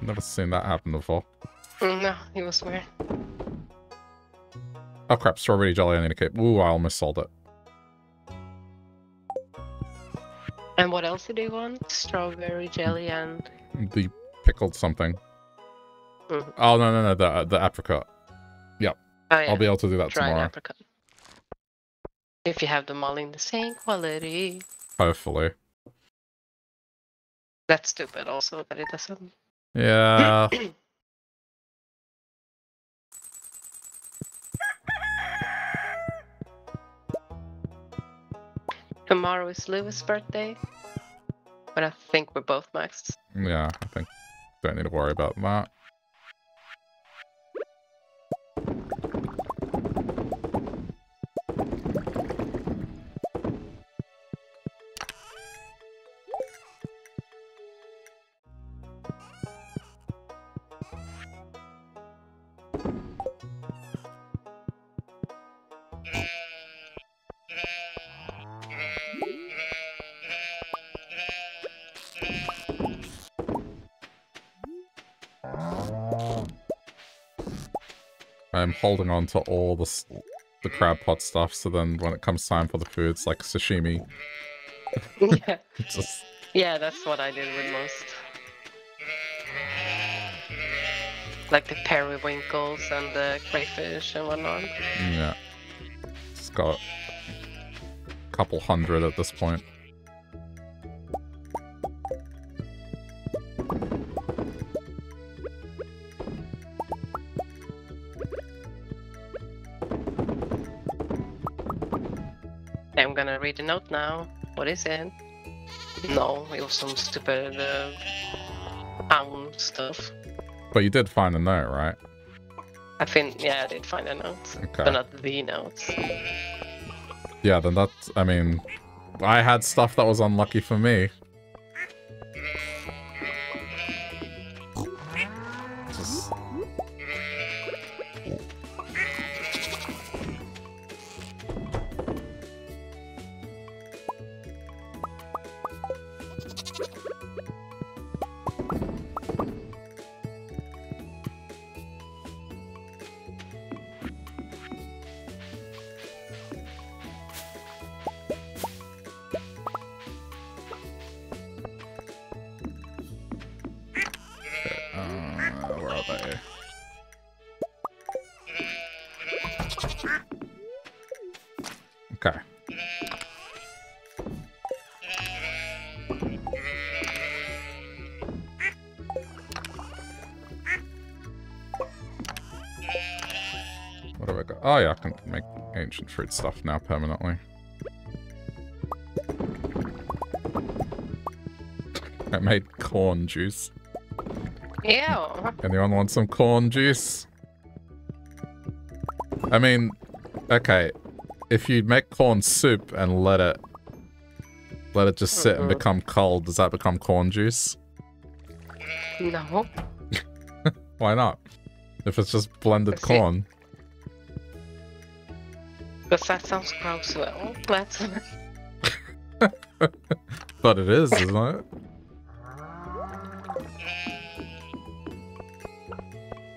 Never seen that happen before. No, it was weird. Oh crap, strawberry jelly, I need a cape. Ooh, I almost sold it. And what else did you want? Strawberry jelly and... The pickled something. Mm-hmm. Oh no, no, no, the, the apricot. Yep. Oh, yeah. I'll be able to do that Dried tomorrow. Apricot. If you have them all in the same quality. Hopefully. That's stupid also that it doesn't. Yeah. Tomorrow is Lewis' birthday. But I think we're both maxed. Yeah, I think. Don't need to worry about that. I'm holding on to all the, the crab pot stuff, so then when it comes time for the food, it's like sashimi. Yeah. Just... yeah, that's what I did with most. Like the periwinkles and the crayfish and whatnot. Yeah. It's got a couple hundred at this point. I'm gonna read the note now. What is it? No, it was some stupid uh, town stuff. But you did find a note, right? I think, yeah, I did find a note. Okay. But not the notes. Yeah, then that's, I mean, I had stuff that was unlucky for me. Just... Oh yeah, I can make ancient fruit stuff now permanently. I made corn juice. Ew. Anyone want some corn juice? I mean, okay, if you make corn soup and let it, let it just sit mm-hmm. and become cold, does that become corn juice? No. Why not? If it's just blended That's corn. It. Because that sounds gross, well, but... but it is, isn't it?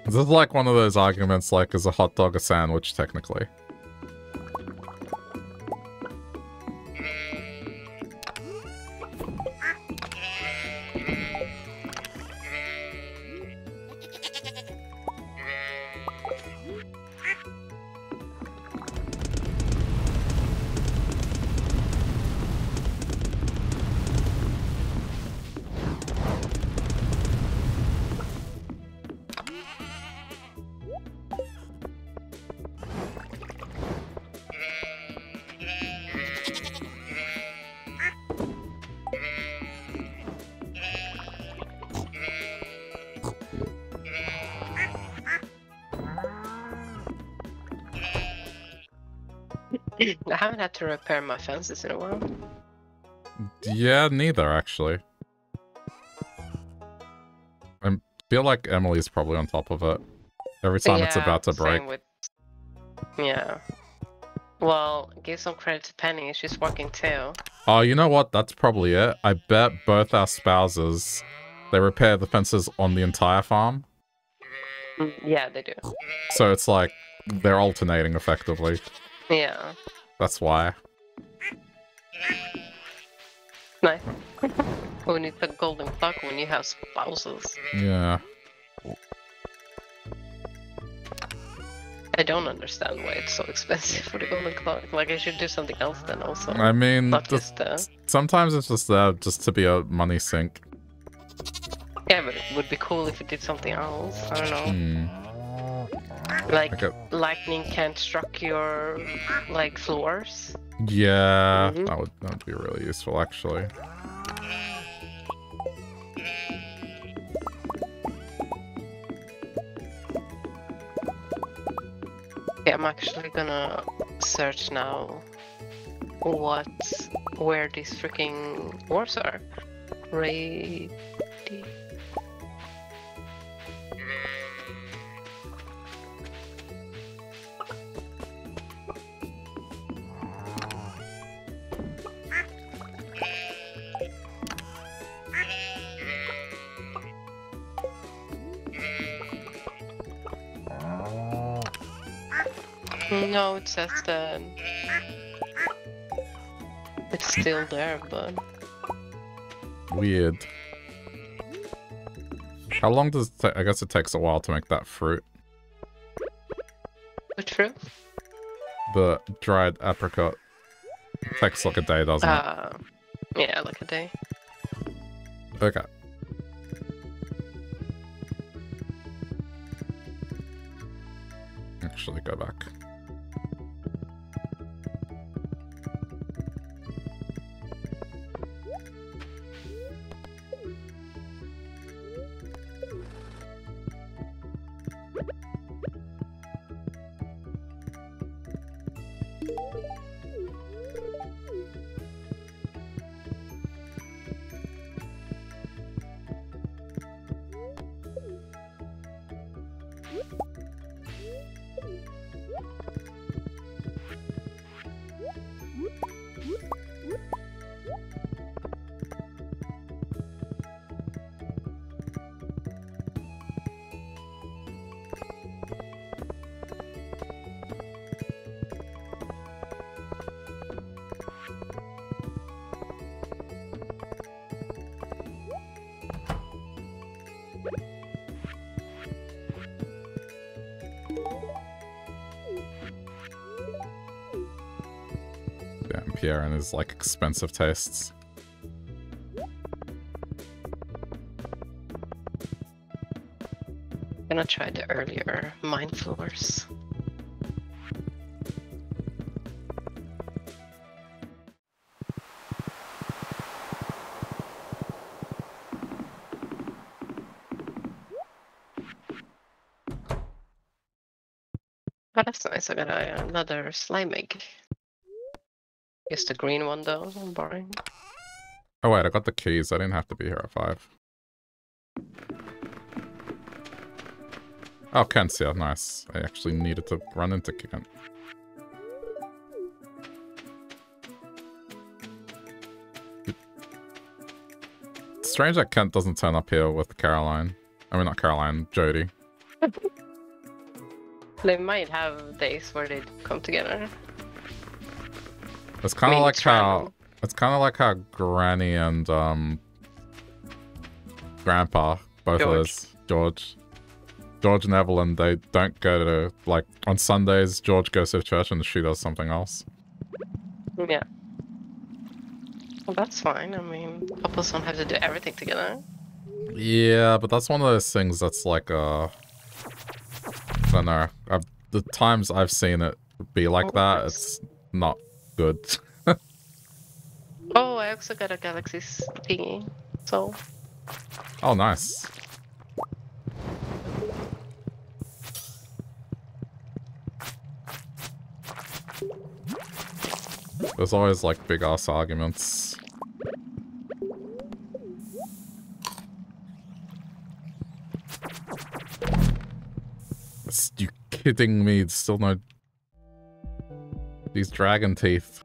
This is like one of those arguments, like, is a hot dog a sandwich, technically? I haven't had to repair my fences in a while. Yeah, neither, actually. I feel like Emily's probably on top of it. Every time yeah, it's about to break. With... Yeah. Well, give some credit to Penny. She's working too. Oh, you know what? That's probably it. I bet both our spouses, they repair the fences on the entire farm. Yeah, they do. So it's like they're alternating effectively. Yeah. That's why. Nice. We need the golden clock when you have spouses. Yeah. I don't understand why it's so expensive for the golden clock. Like, I should do something else then also. I mean, just, the... sometimes it's just there just to be a money sink. Yeah, but it would be cool if it did something else. I don't know. Mm. Like, okay. Lightning can't struck your, like, floors. Yeah, mm-hmm. that, would, that would be really useful, actually. Yeah, I'm actually gonna search now what, where these freaking wars are. Ready? No, it says the It's still there, but... Weird. How long does it take? I guess it takes a while to make that fruit. What fruit? The dried apricot. It takes like a day, doesn't uh, it? Yeah, like a day. Okay. Actually, go back. And his like expensive tastes. I'm gonna try the earlier mindfulness. Oh, that's nice. I got uh, another slime egg. It's the green one though, I'm boring. Oh wait, I got the keys. I didn't have to be here at five. Oh, Kent's here, nice. I actually needed to run into Kent. It's strange that Kent doesn't turn up here with Caroline. I mean, not Caroline, Jodi. They might have days where they come together. It's kind of like how it's kind of like how Granny and um Grandpa, both of us, George, George and Evelyn, they don't go to, like, on Sundays. George goes to church and she does something else. Yeah. Well, that's fine. I mean, couples don't have to do everything together. Yeah, but that's one of those things that's like uh, I don't know. I've, the times I've seen it be like oh, that, it's not. Good. Oh, I also got a Galaxy's thingy, so... Oh, nice. There's always, like, big-ass arguments. You kidding me? It's still no... These dragon teeth.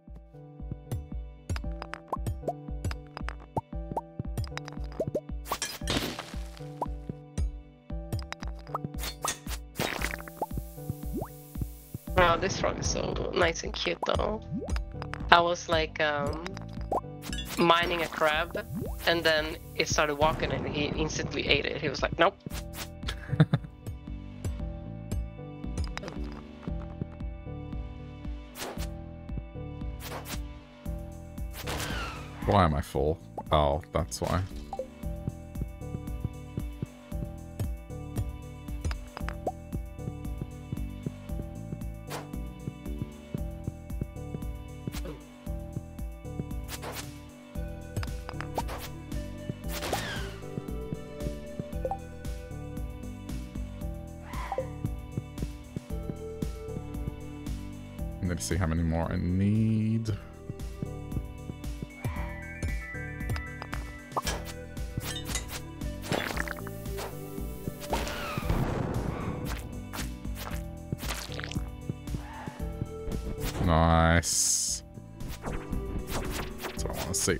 Wow, this frog is so nice and cute though. I was like um, mining a crab and then it started walking and he instantly ate it. He was like, nope. Why am I full? Oh, that's why. I need to see how many more I need. Nice. That's what I want to see.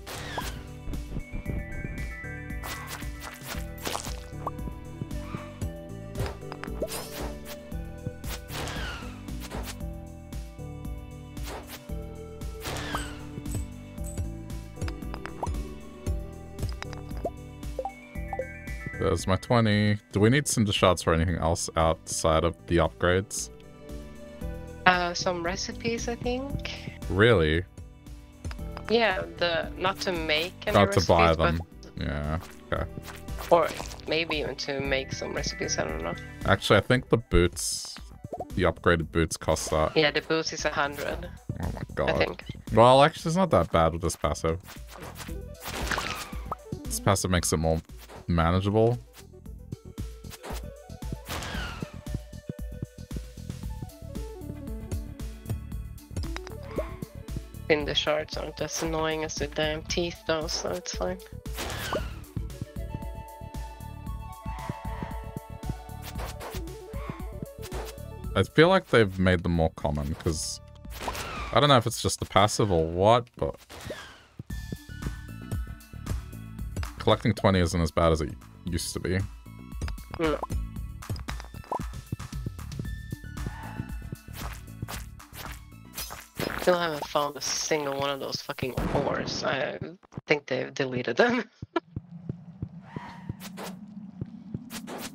There's my twenty. Do we need cinder shards for anything else outside of the upgrades? Uh, some recipes, I think. Really? Yeah, the not to make any not recipes, to buy them. But... yeah. Okay. Or maybe even to make some recipes. I don't know. Actually, I think the boots, the upgraded boots, cost that. Yeah, the boots is a hundred. Oh my god. I think. Well, actually, it's not that bad with this passive. This passive makes it more manageable. In the shards aren't as annoying as the damn teeth though, so it's fine. I feel like they've made them more common, because I don't know if it's just the passive or what, but collecting twenty isn't as bad as it used to be. No. I still haven't found a single one of those fucking ores. I think they've deleted them.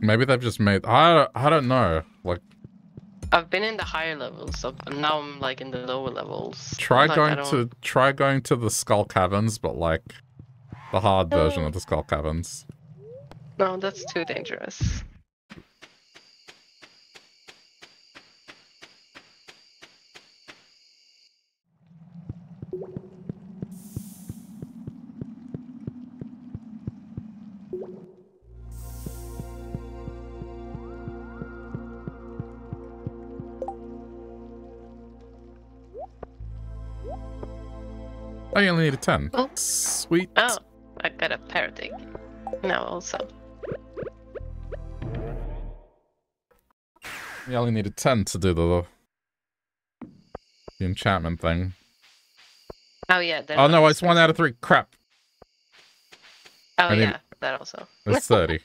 Maybe they've just made... I don't, I don't know. Like, I've been in the higher levels, so now I'm like in the lower levels. Try like, going to try going to the Skull Caverns, but like the hard no. version of the Skull Caverns. No, that's too dangerous. Oh, you only need a ten. Oh. Sweet. Oh, I got a parrot egg now also. You only need a ten to do the, the enchantment thing. Oh, yeah. Oh, no, it's one out of three. Crap. Oh, I yeah. Need... that also. It's thirty.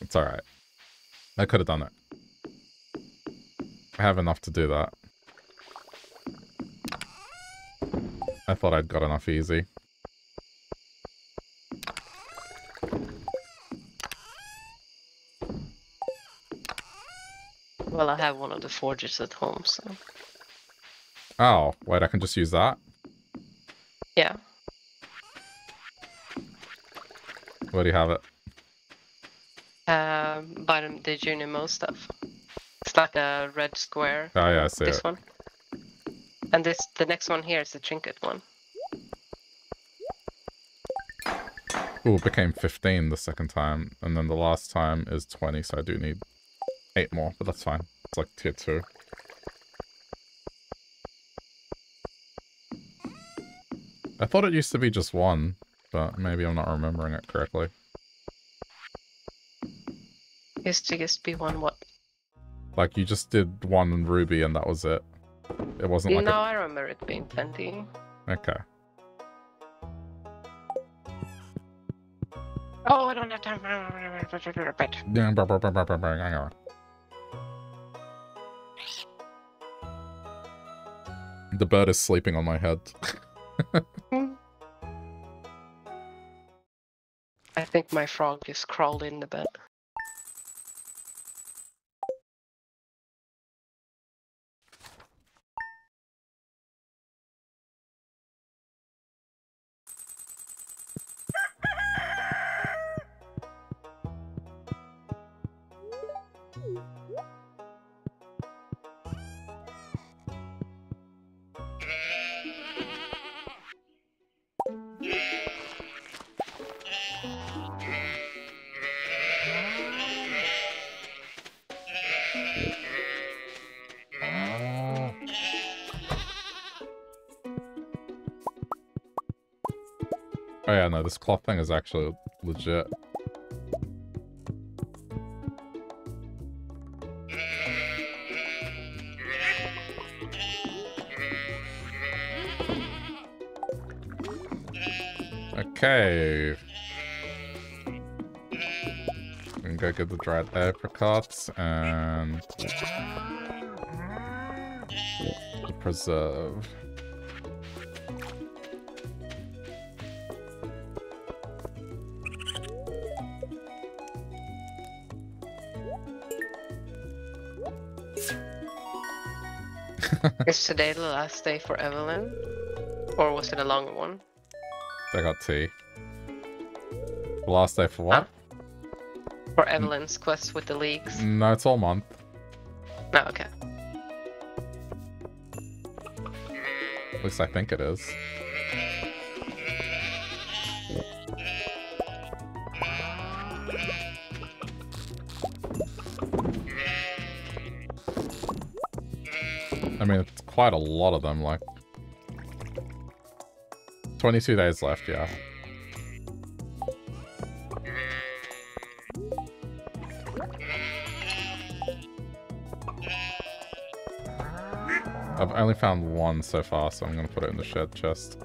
It's all right. I could have done it. I have enough to do that. I thought I'd got enough easy. Well, I have one of the forges at home, so... oh, wait, I can just use that? Yeah. Where do you have it? Uh, bottom, the Junimo stuff. It's like a red square. Oh, yeah, I see This it. one. And this, the next one here is the trinket one. Ooh, it became fifteen the second time. And then the last time is twenty, so I do need eight more, but that's fine. It's like tier two. I thought it used to be just one, but maybe I'm not remembering it correctly. Used to just be one what? Like, you just did one ruby and that was it. It wasn't like... no, a... I remember it being plenty. Okay. Oh, I don't have time. The bird is sleeping on my head. I think my frog just crawled in the bed. Oh yeah, no, this cloth thing is actually legit. Okay. We can go get the dried apricots and the preserve. Is today the last day for Evelyn? Or was it a long one? I got tea. The last day for what? Huh? For Evelyn's N quest with the leagues. No, it's all month. Oh, okay. At least I think it is. I mean, it's quite a lot of them, like... twenty-two days left, yeah. I've only found one so far, so I'm gonna put it in the shed chest.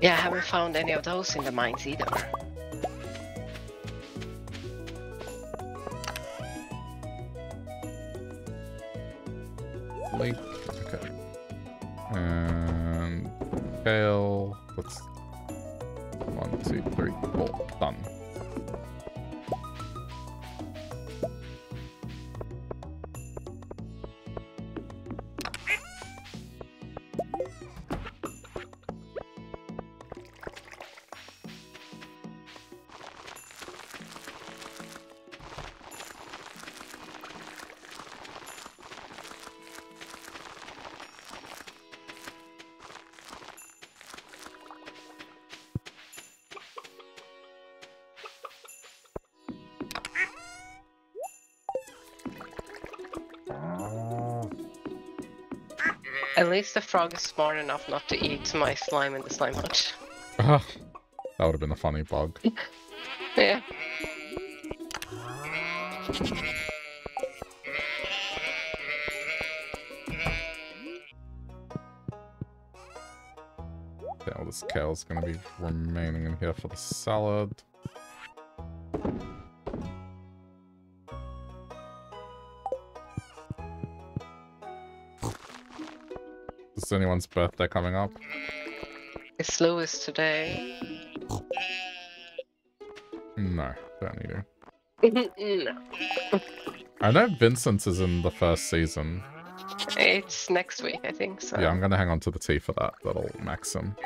Yeah, I haven't found any of those in the mines either. Link. Okay. And fail. Let's one, two, three, four. Done. At least the frog is smart enough not to eat my slime in the slime hutch. Uh, that would have been a funny bug. Yeah. Yeah, all this kale is going to be remaining in here for the salad. Anyone's birthday coming up? It's Lewis today. No, don't need to. No. I know Vincent's is in the first season. It's next week, I think so. Yeah, I'm gonna hang on to the tea for that. That'll max him.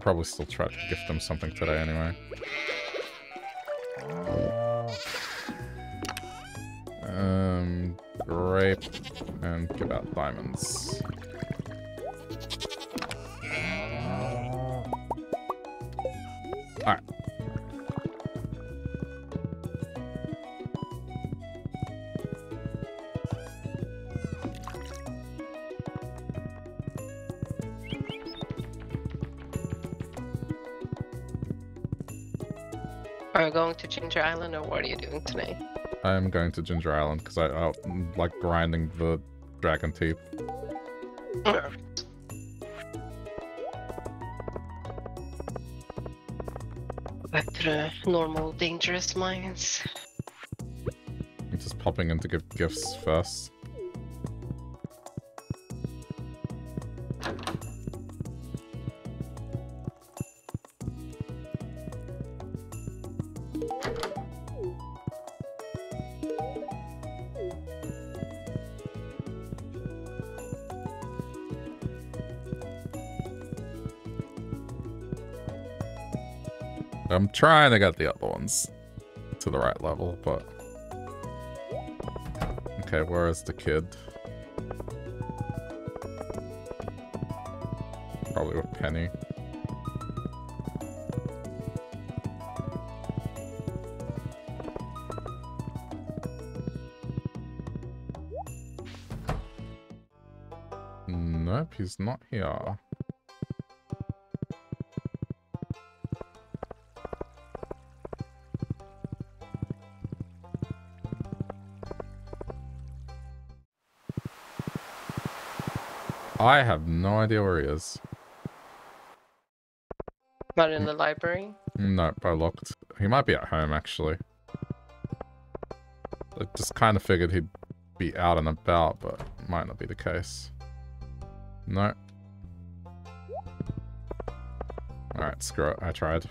Probably still try to gift them something today anyway. Um, grape and give out diamonds. Alright. Going to Ginger Island, or what are you doing tonight? I am going to Ginger Island because I, I like grinding the dragon teeth. Mm. Back to the normal dangerous mines. I'm just popping in to give gifts first. I'm trying to get the other ones to the right level, but... Okay, where is the kid? Probably with Penny. Nope, he's not here. I have no idea where he is. Not in the library? Nope, I looked. He might be at home, actually. I just kind of figured he'd be out and about, but it might not be the case. No. Alright, screw it. I tried.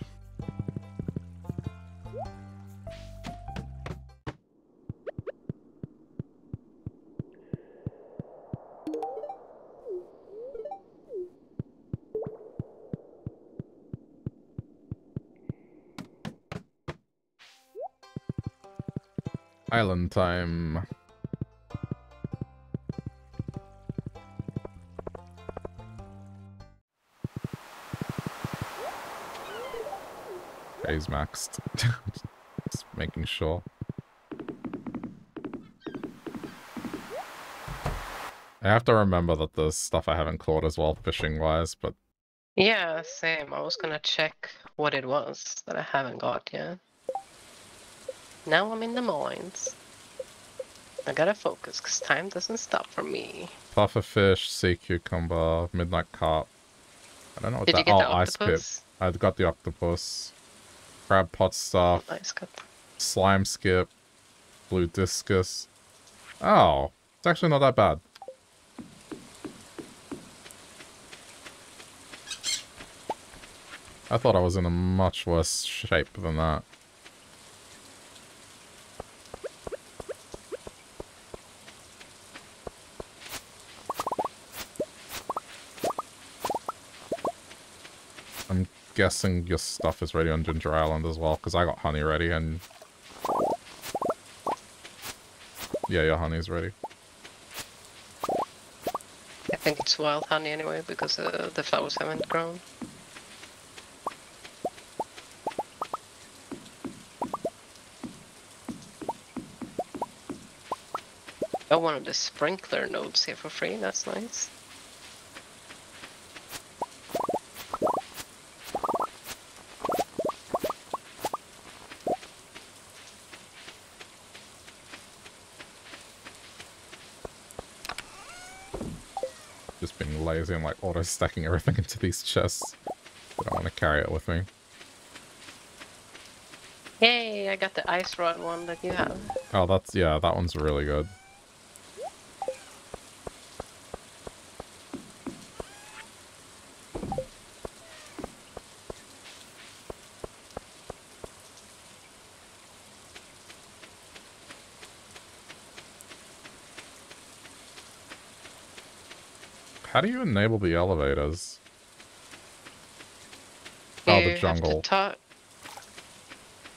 Island time. Phase maxed. Just making sure. I have to remember that there's stuff I haven't caught as well, fishing wise, but. Yeah, same. I was gonna check what it was that I haven't got yet. Now I'm in the mines. I gotta focus, because time doesn't stop for me. Pufferfish, sea cucumber, midnight carp. I don't know what Did that... You get oh, the octopus? Ice pip. I got the octopus. Crab pot stuff. Ice cup. Slime skip. Blue discus. Oh, it's actually not that bad. I thought I was in a much worse shape than that. Guessing your stuff is ready on Ginger Island as well, because I got honey ready and... Yeah, your honey's ready. I think it's wild honey anyway, because uh, the flowers haven't grown. Got one of the sprinkler nodes here for free, that's nice. And like auto stacking everything into these chests. I don't want to carry it with me. Hey, I got the ice rod one that you have. Oh, that's yeah, that one's really good. How do you enable the elevators? You oh, the jungle. Have to talk.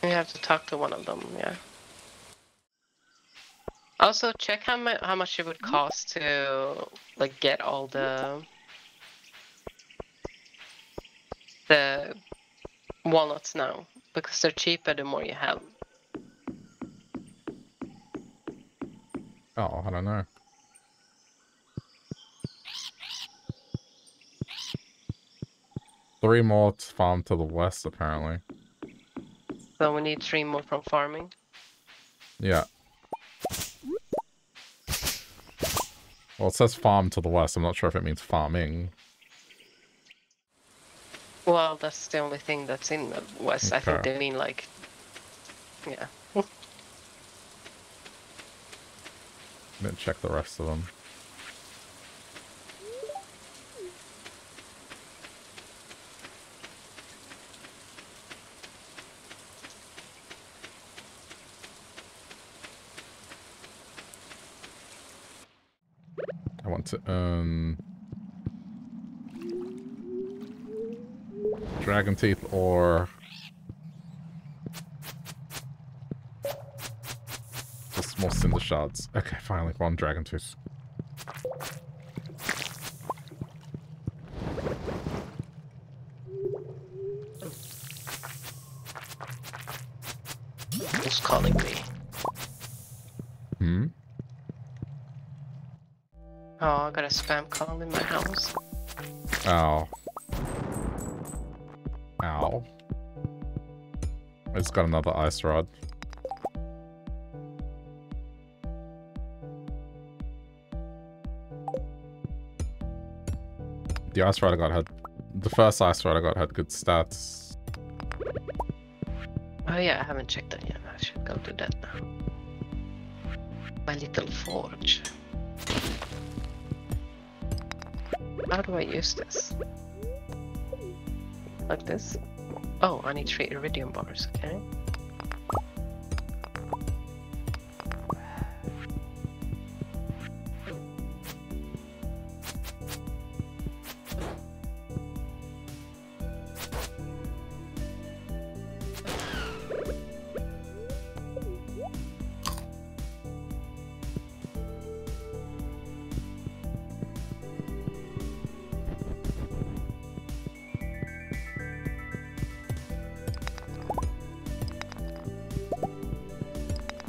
You have to talk to one of them, yeah. Also, check how, mu how much it would cost to like get all the the walnuts now, because they're cheaper the more you have. Oh, I don't know. Three more to farm to the west, apparently. So we need three more from farming? Yeah. Well, it says farm to the west. I'm not sure if it means farming. Well, that's the only thing that's in the west. Okay. I think they mean, like... Yeah. I didn't check the rest of them. Um, dragon teeth or just more cinder shards. Okay, finally one dragon tooth. Who's calling me? Hmm. Oh, I got a spam call in my house. Ow. Ow. I just got another ice rod. The ice rod I got had... The first ice rod I got had good stats. Oh yeah, I haven't checked that yet. I should go do that now. my little forge. How do I use this? Like this? Oh, I need three iridium bars, okay.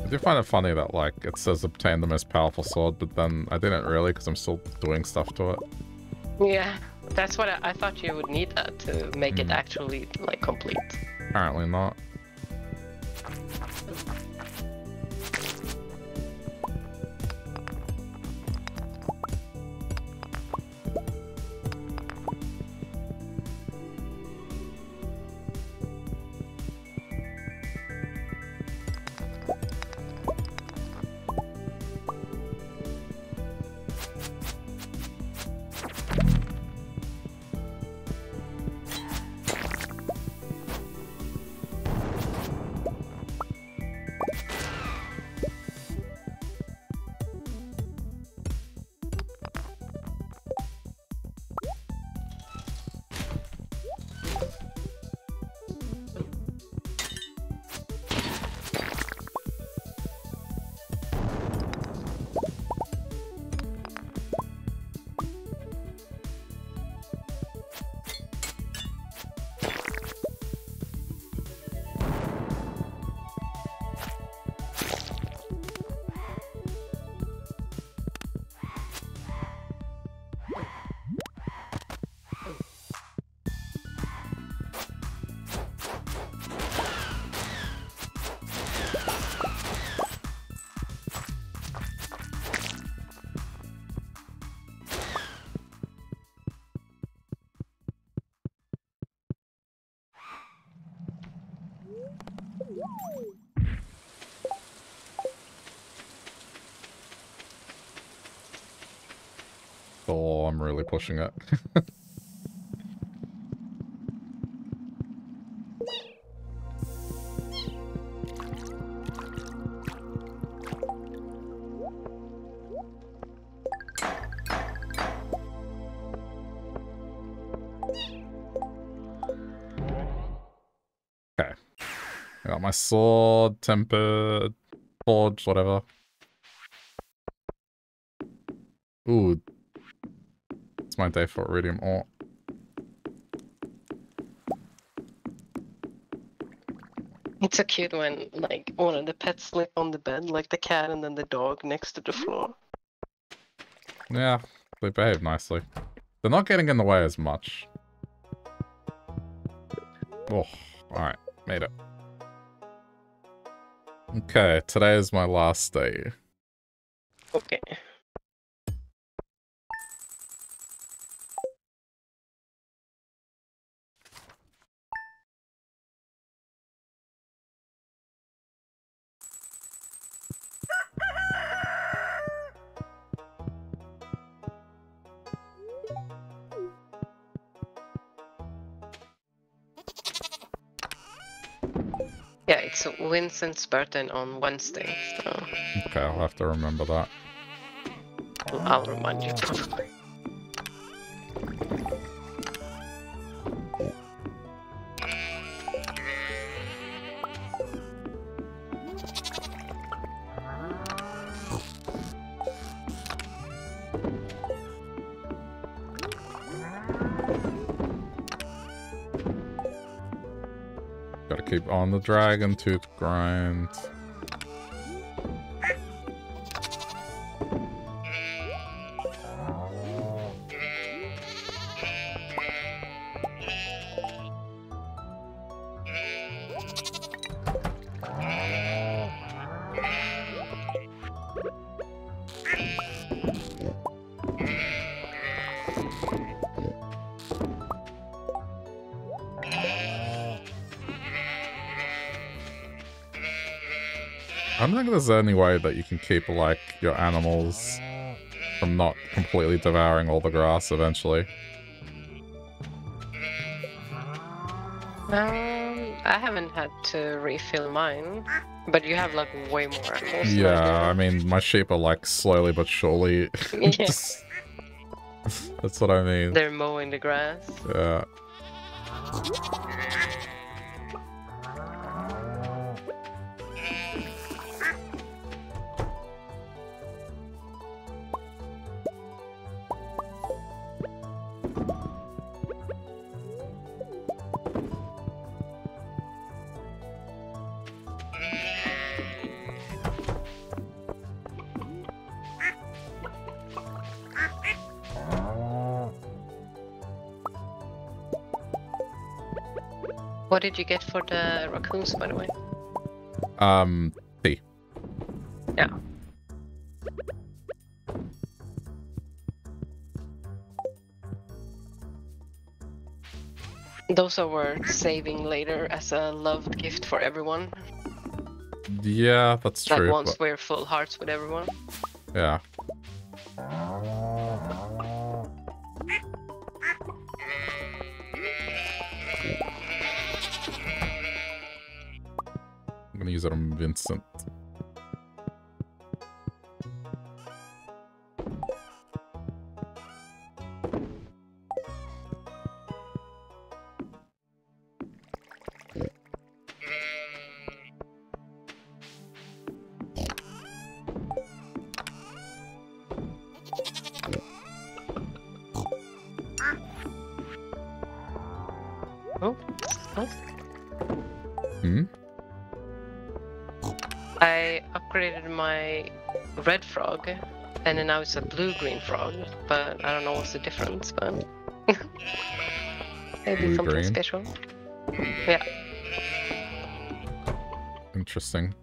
I find it funny that, like, it says obtain the most powerful sword, but then I didn't really because I'm still doing stuff to it. Yeah, that's what I, I thought you would need that to make mm. it actually, like, complete. Apparently not. Pushing it. Okay. I got my sword, tempered, forge, whatever. Ooh. My day for iridium ore. It's so cute when, like, one of the pets sleep on the bed, like the cat and then the dog next to the floor. Yeah, they behave nicely. They're not getting in the way as much. Oh, alright, made it. Okay, today is my last day. Okay. Vincent's birthday on Wednesday, so... Okay, I'll have to remember that. I'll remind you probably. On the dragon tooth grind. I don't think there's any way that you can keep, like, your animals from not completely devouring all the grass eventually. Um, I haven't had to refill mine, but you have, like, way more animals. Yeah, I mean, my sheep are, like, slowly but surely. Yes. That's what I mean. They're mowing the grass. Yeah. What did you get for the raccoons, by the way? Um, tea. Yeah. Those are worth saving later as a loved gift for everyone. Yeah, that's true. Like once but... we're full hearts with everyone. Yeah. Use it on Vincent. Red frog, and then now it's a blue-green frog, but I don't know what's the difference, but maybe blue, something green. Special. Yeah. Interesting.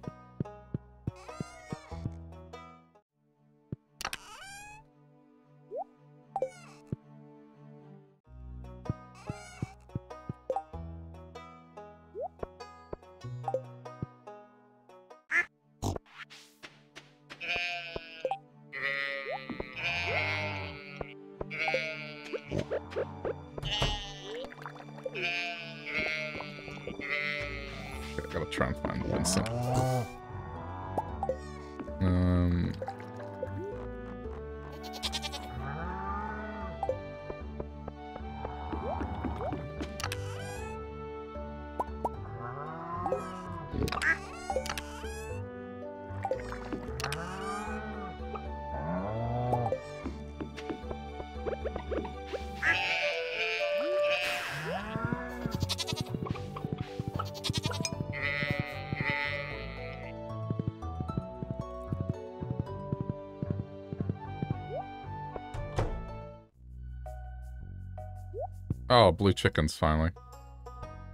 Oh, blue chickens, finally.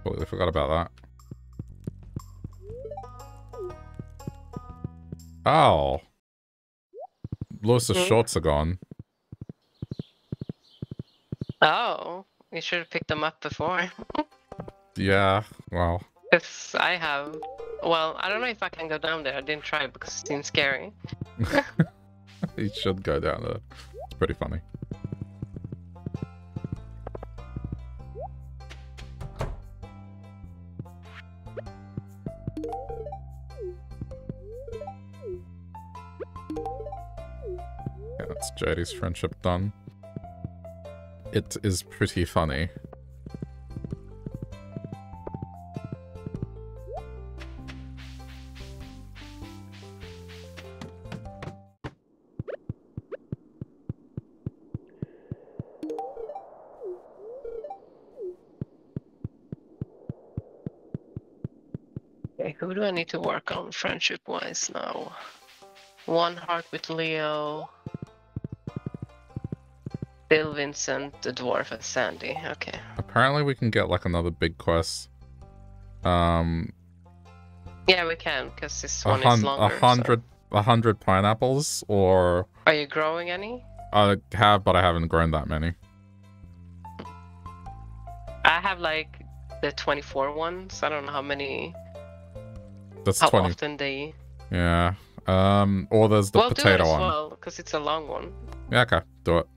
Completely forgot about that. Oh. Lewis's mm. shorts are gone. Oh, you should have picked them up before. Yeah, well. Because I have... Well, I don't know if I can go down there. I didn't try it because it seems scary. You should go down there. It's pretty funny. Jodi's friendship done. It is pretty funny. Okay, who do I need to work on friendship-wise now? One heart with Leo. Bill, Vincent, the Dwarf, and Sandy. Okay. Apparently we can get, like, another big quest. Um... Yeah, we can, because this one is longer. A hundred, so. a hundred pineapples, or... Are you growing any? I have, but I haven't grown that many. I have, like, the twenty-four ones. I don't know how many... That's how twenty. Often they... Yeah. Um, or there's the we'll potato do it as one. Well, because it's a long one. Yeah, okay. Do it.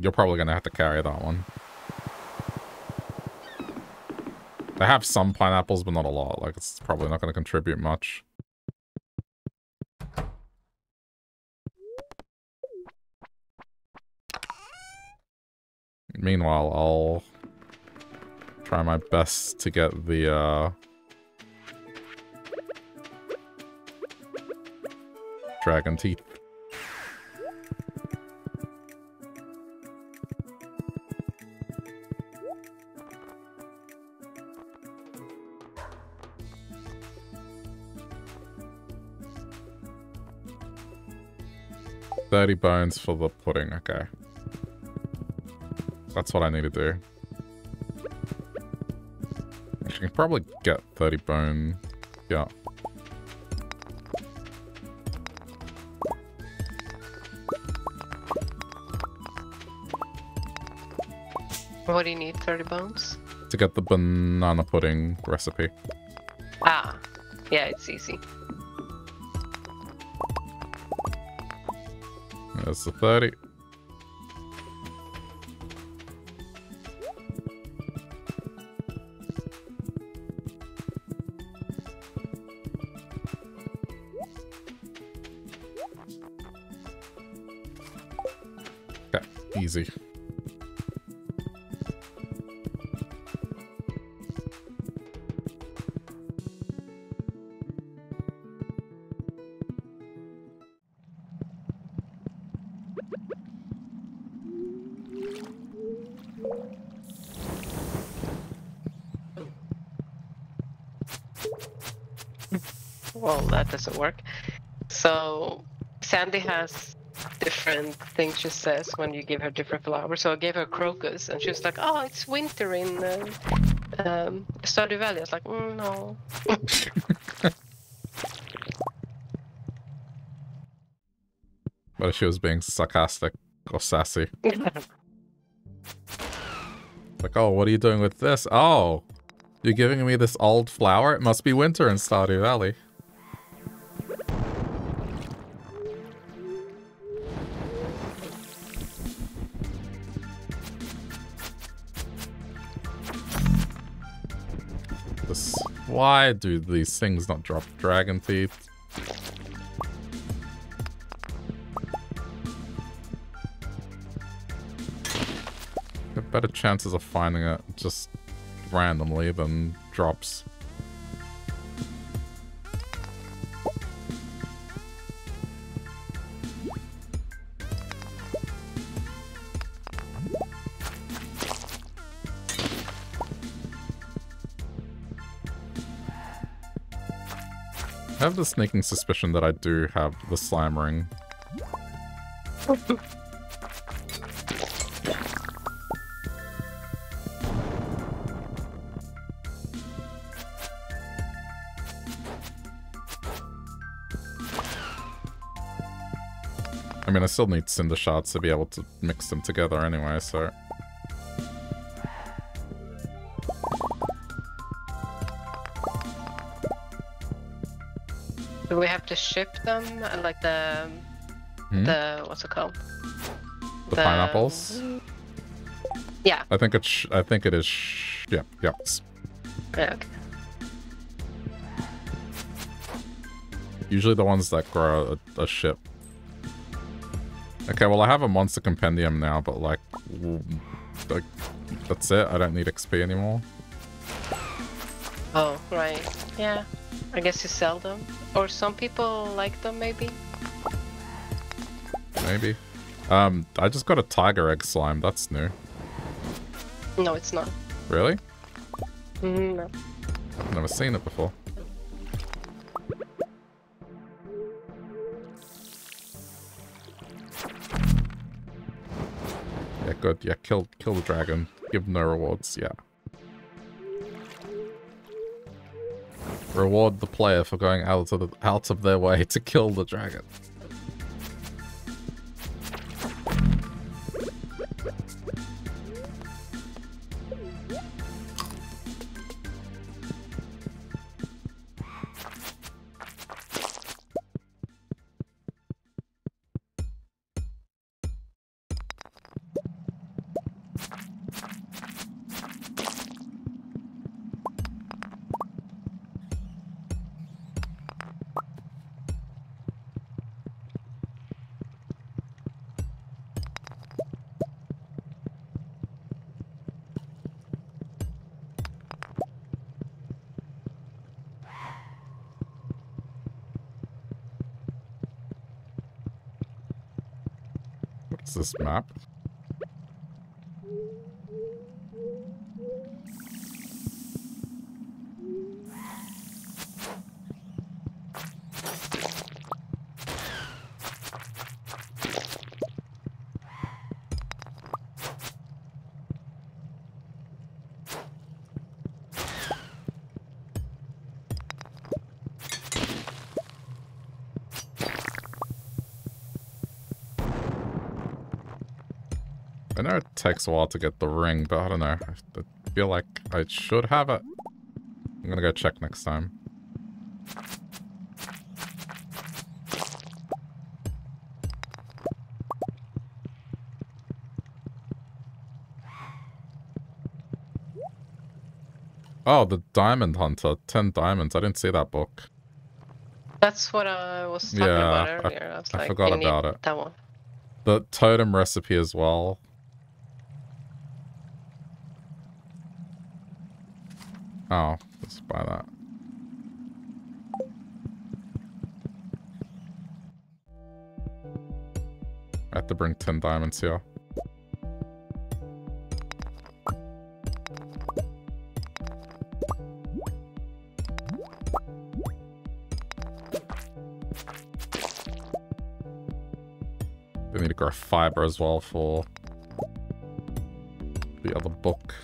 You're probably going to have to carry that one. They have some pineapples, but not a lot. Like, it's probably not going to contribute much. Meanwhile, I'll try my best to get the, uh... dragon teeth. thirty bones for the pudding, okay. That's what I need to do. Actually, I can probably get thirty bone. Yeah. What do you need, thirty bones? To get the banana pudding recipe. Ah, yeah, it's easy. That's the thirty. Okay, easy. Doesn't work. So Sandy has different things she says when you give her different flowers. So I gave her crocus and she was like, oh, it's winter in uh, um, Stardew Valley. I was like, mm, no. But she was being sarcastic or sassy. Like, oh, what are you doing with this? Oh, you're giving me this old flower? It must be winter in Stardew Valley. Why do these things not drop dragon teeth? The better chances of finding it just randomly than drops. I have the sneaking suspicion that I do have the slime ring. I mean, I still need cinder shards to be able to mix them together anyway, so... we have to ship them, like the, hmm? the what's it called? The, the pineapples. Yeah. I think it's. Sh I think it is. Sh yeah. Yeah. Okay. Usually the ones that grow a, a ship. Okay. Well, I have a monster compendium now, but like, like, that's it. I don't need X P anymore. Oh right. Yeah. I guess you sell them, or some people like them, maybe. Maybe. Um, I just got a tiger egg slime. That's new. No, it's not. Really? No. I've never seen it before. Yeah, good. Yeah, kill, kill the dragon. Give no rewards. Yeah. Reward the player for going out of the, out of their way to kill the dragon. What's this map? Takes a while to get the ring, but I don't know. I feel like I should have it. I'm gonna go check next time. Oh, the Diamond Hunter. ten diamonds. I didn't see that book. That's what I was talking yeah, about earlier. I, I, was I like, forgot about it. That one. The totem recipe as well. Oh, let's buy that. I have to bring ten diamonds here. We need to grow fiber as well for the other book.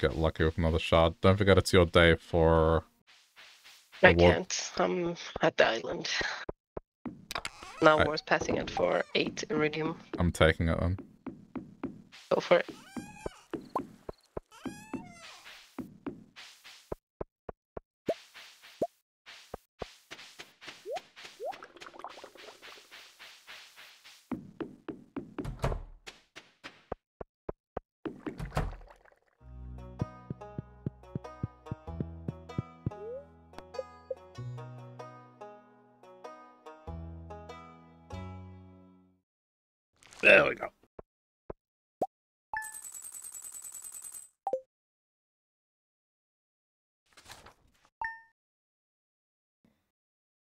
Get lucky with another shard. Don't forget it's your day for... I can't. I'm at the island. Now I... we're passing it for eight iridium. I'm taking it then. Go for it.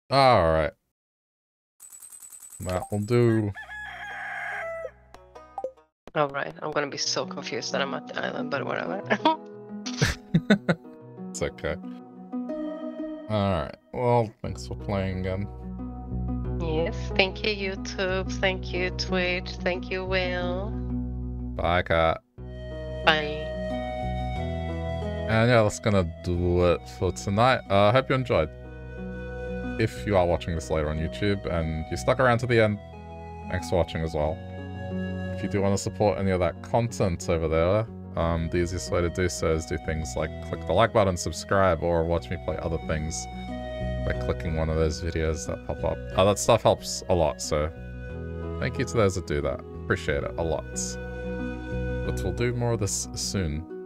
All right, that will do. All right, I'm gonna be so confused that I'm at the island, but whatever. It's okay. All right. Well, thanks for playing again. Yes, thank you YouTube, thank you Twitch, thank you Will. Bye, Kat. Bye. And yeah, that's gonna do it for tonight. I uh, hope you enjoyed. If you are watching this later on YouTube and you stuck around to the end, thanks for watching as well. If you do want to support any of that content over there, um, the easiest way to do so is do things like click the like button, subscribe, or watch me play other things by clicking one of those videos that pop up. Uh, that stuff helps a lot, so thank you to those that do that. Appreciate it a lot. But we'll do more of this soon.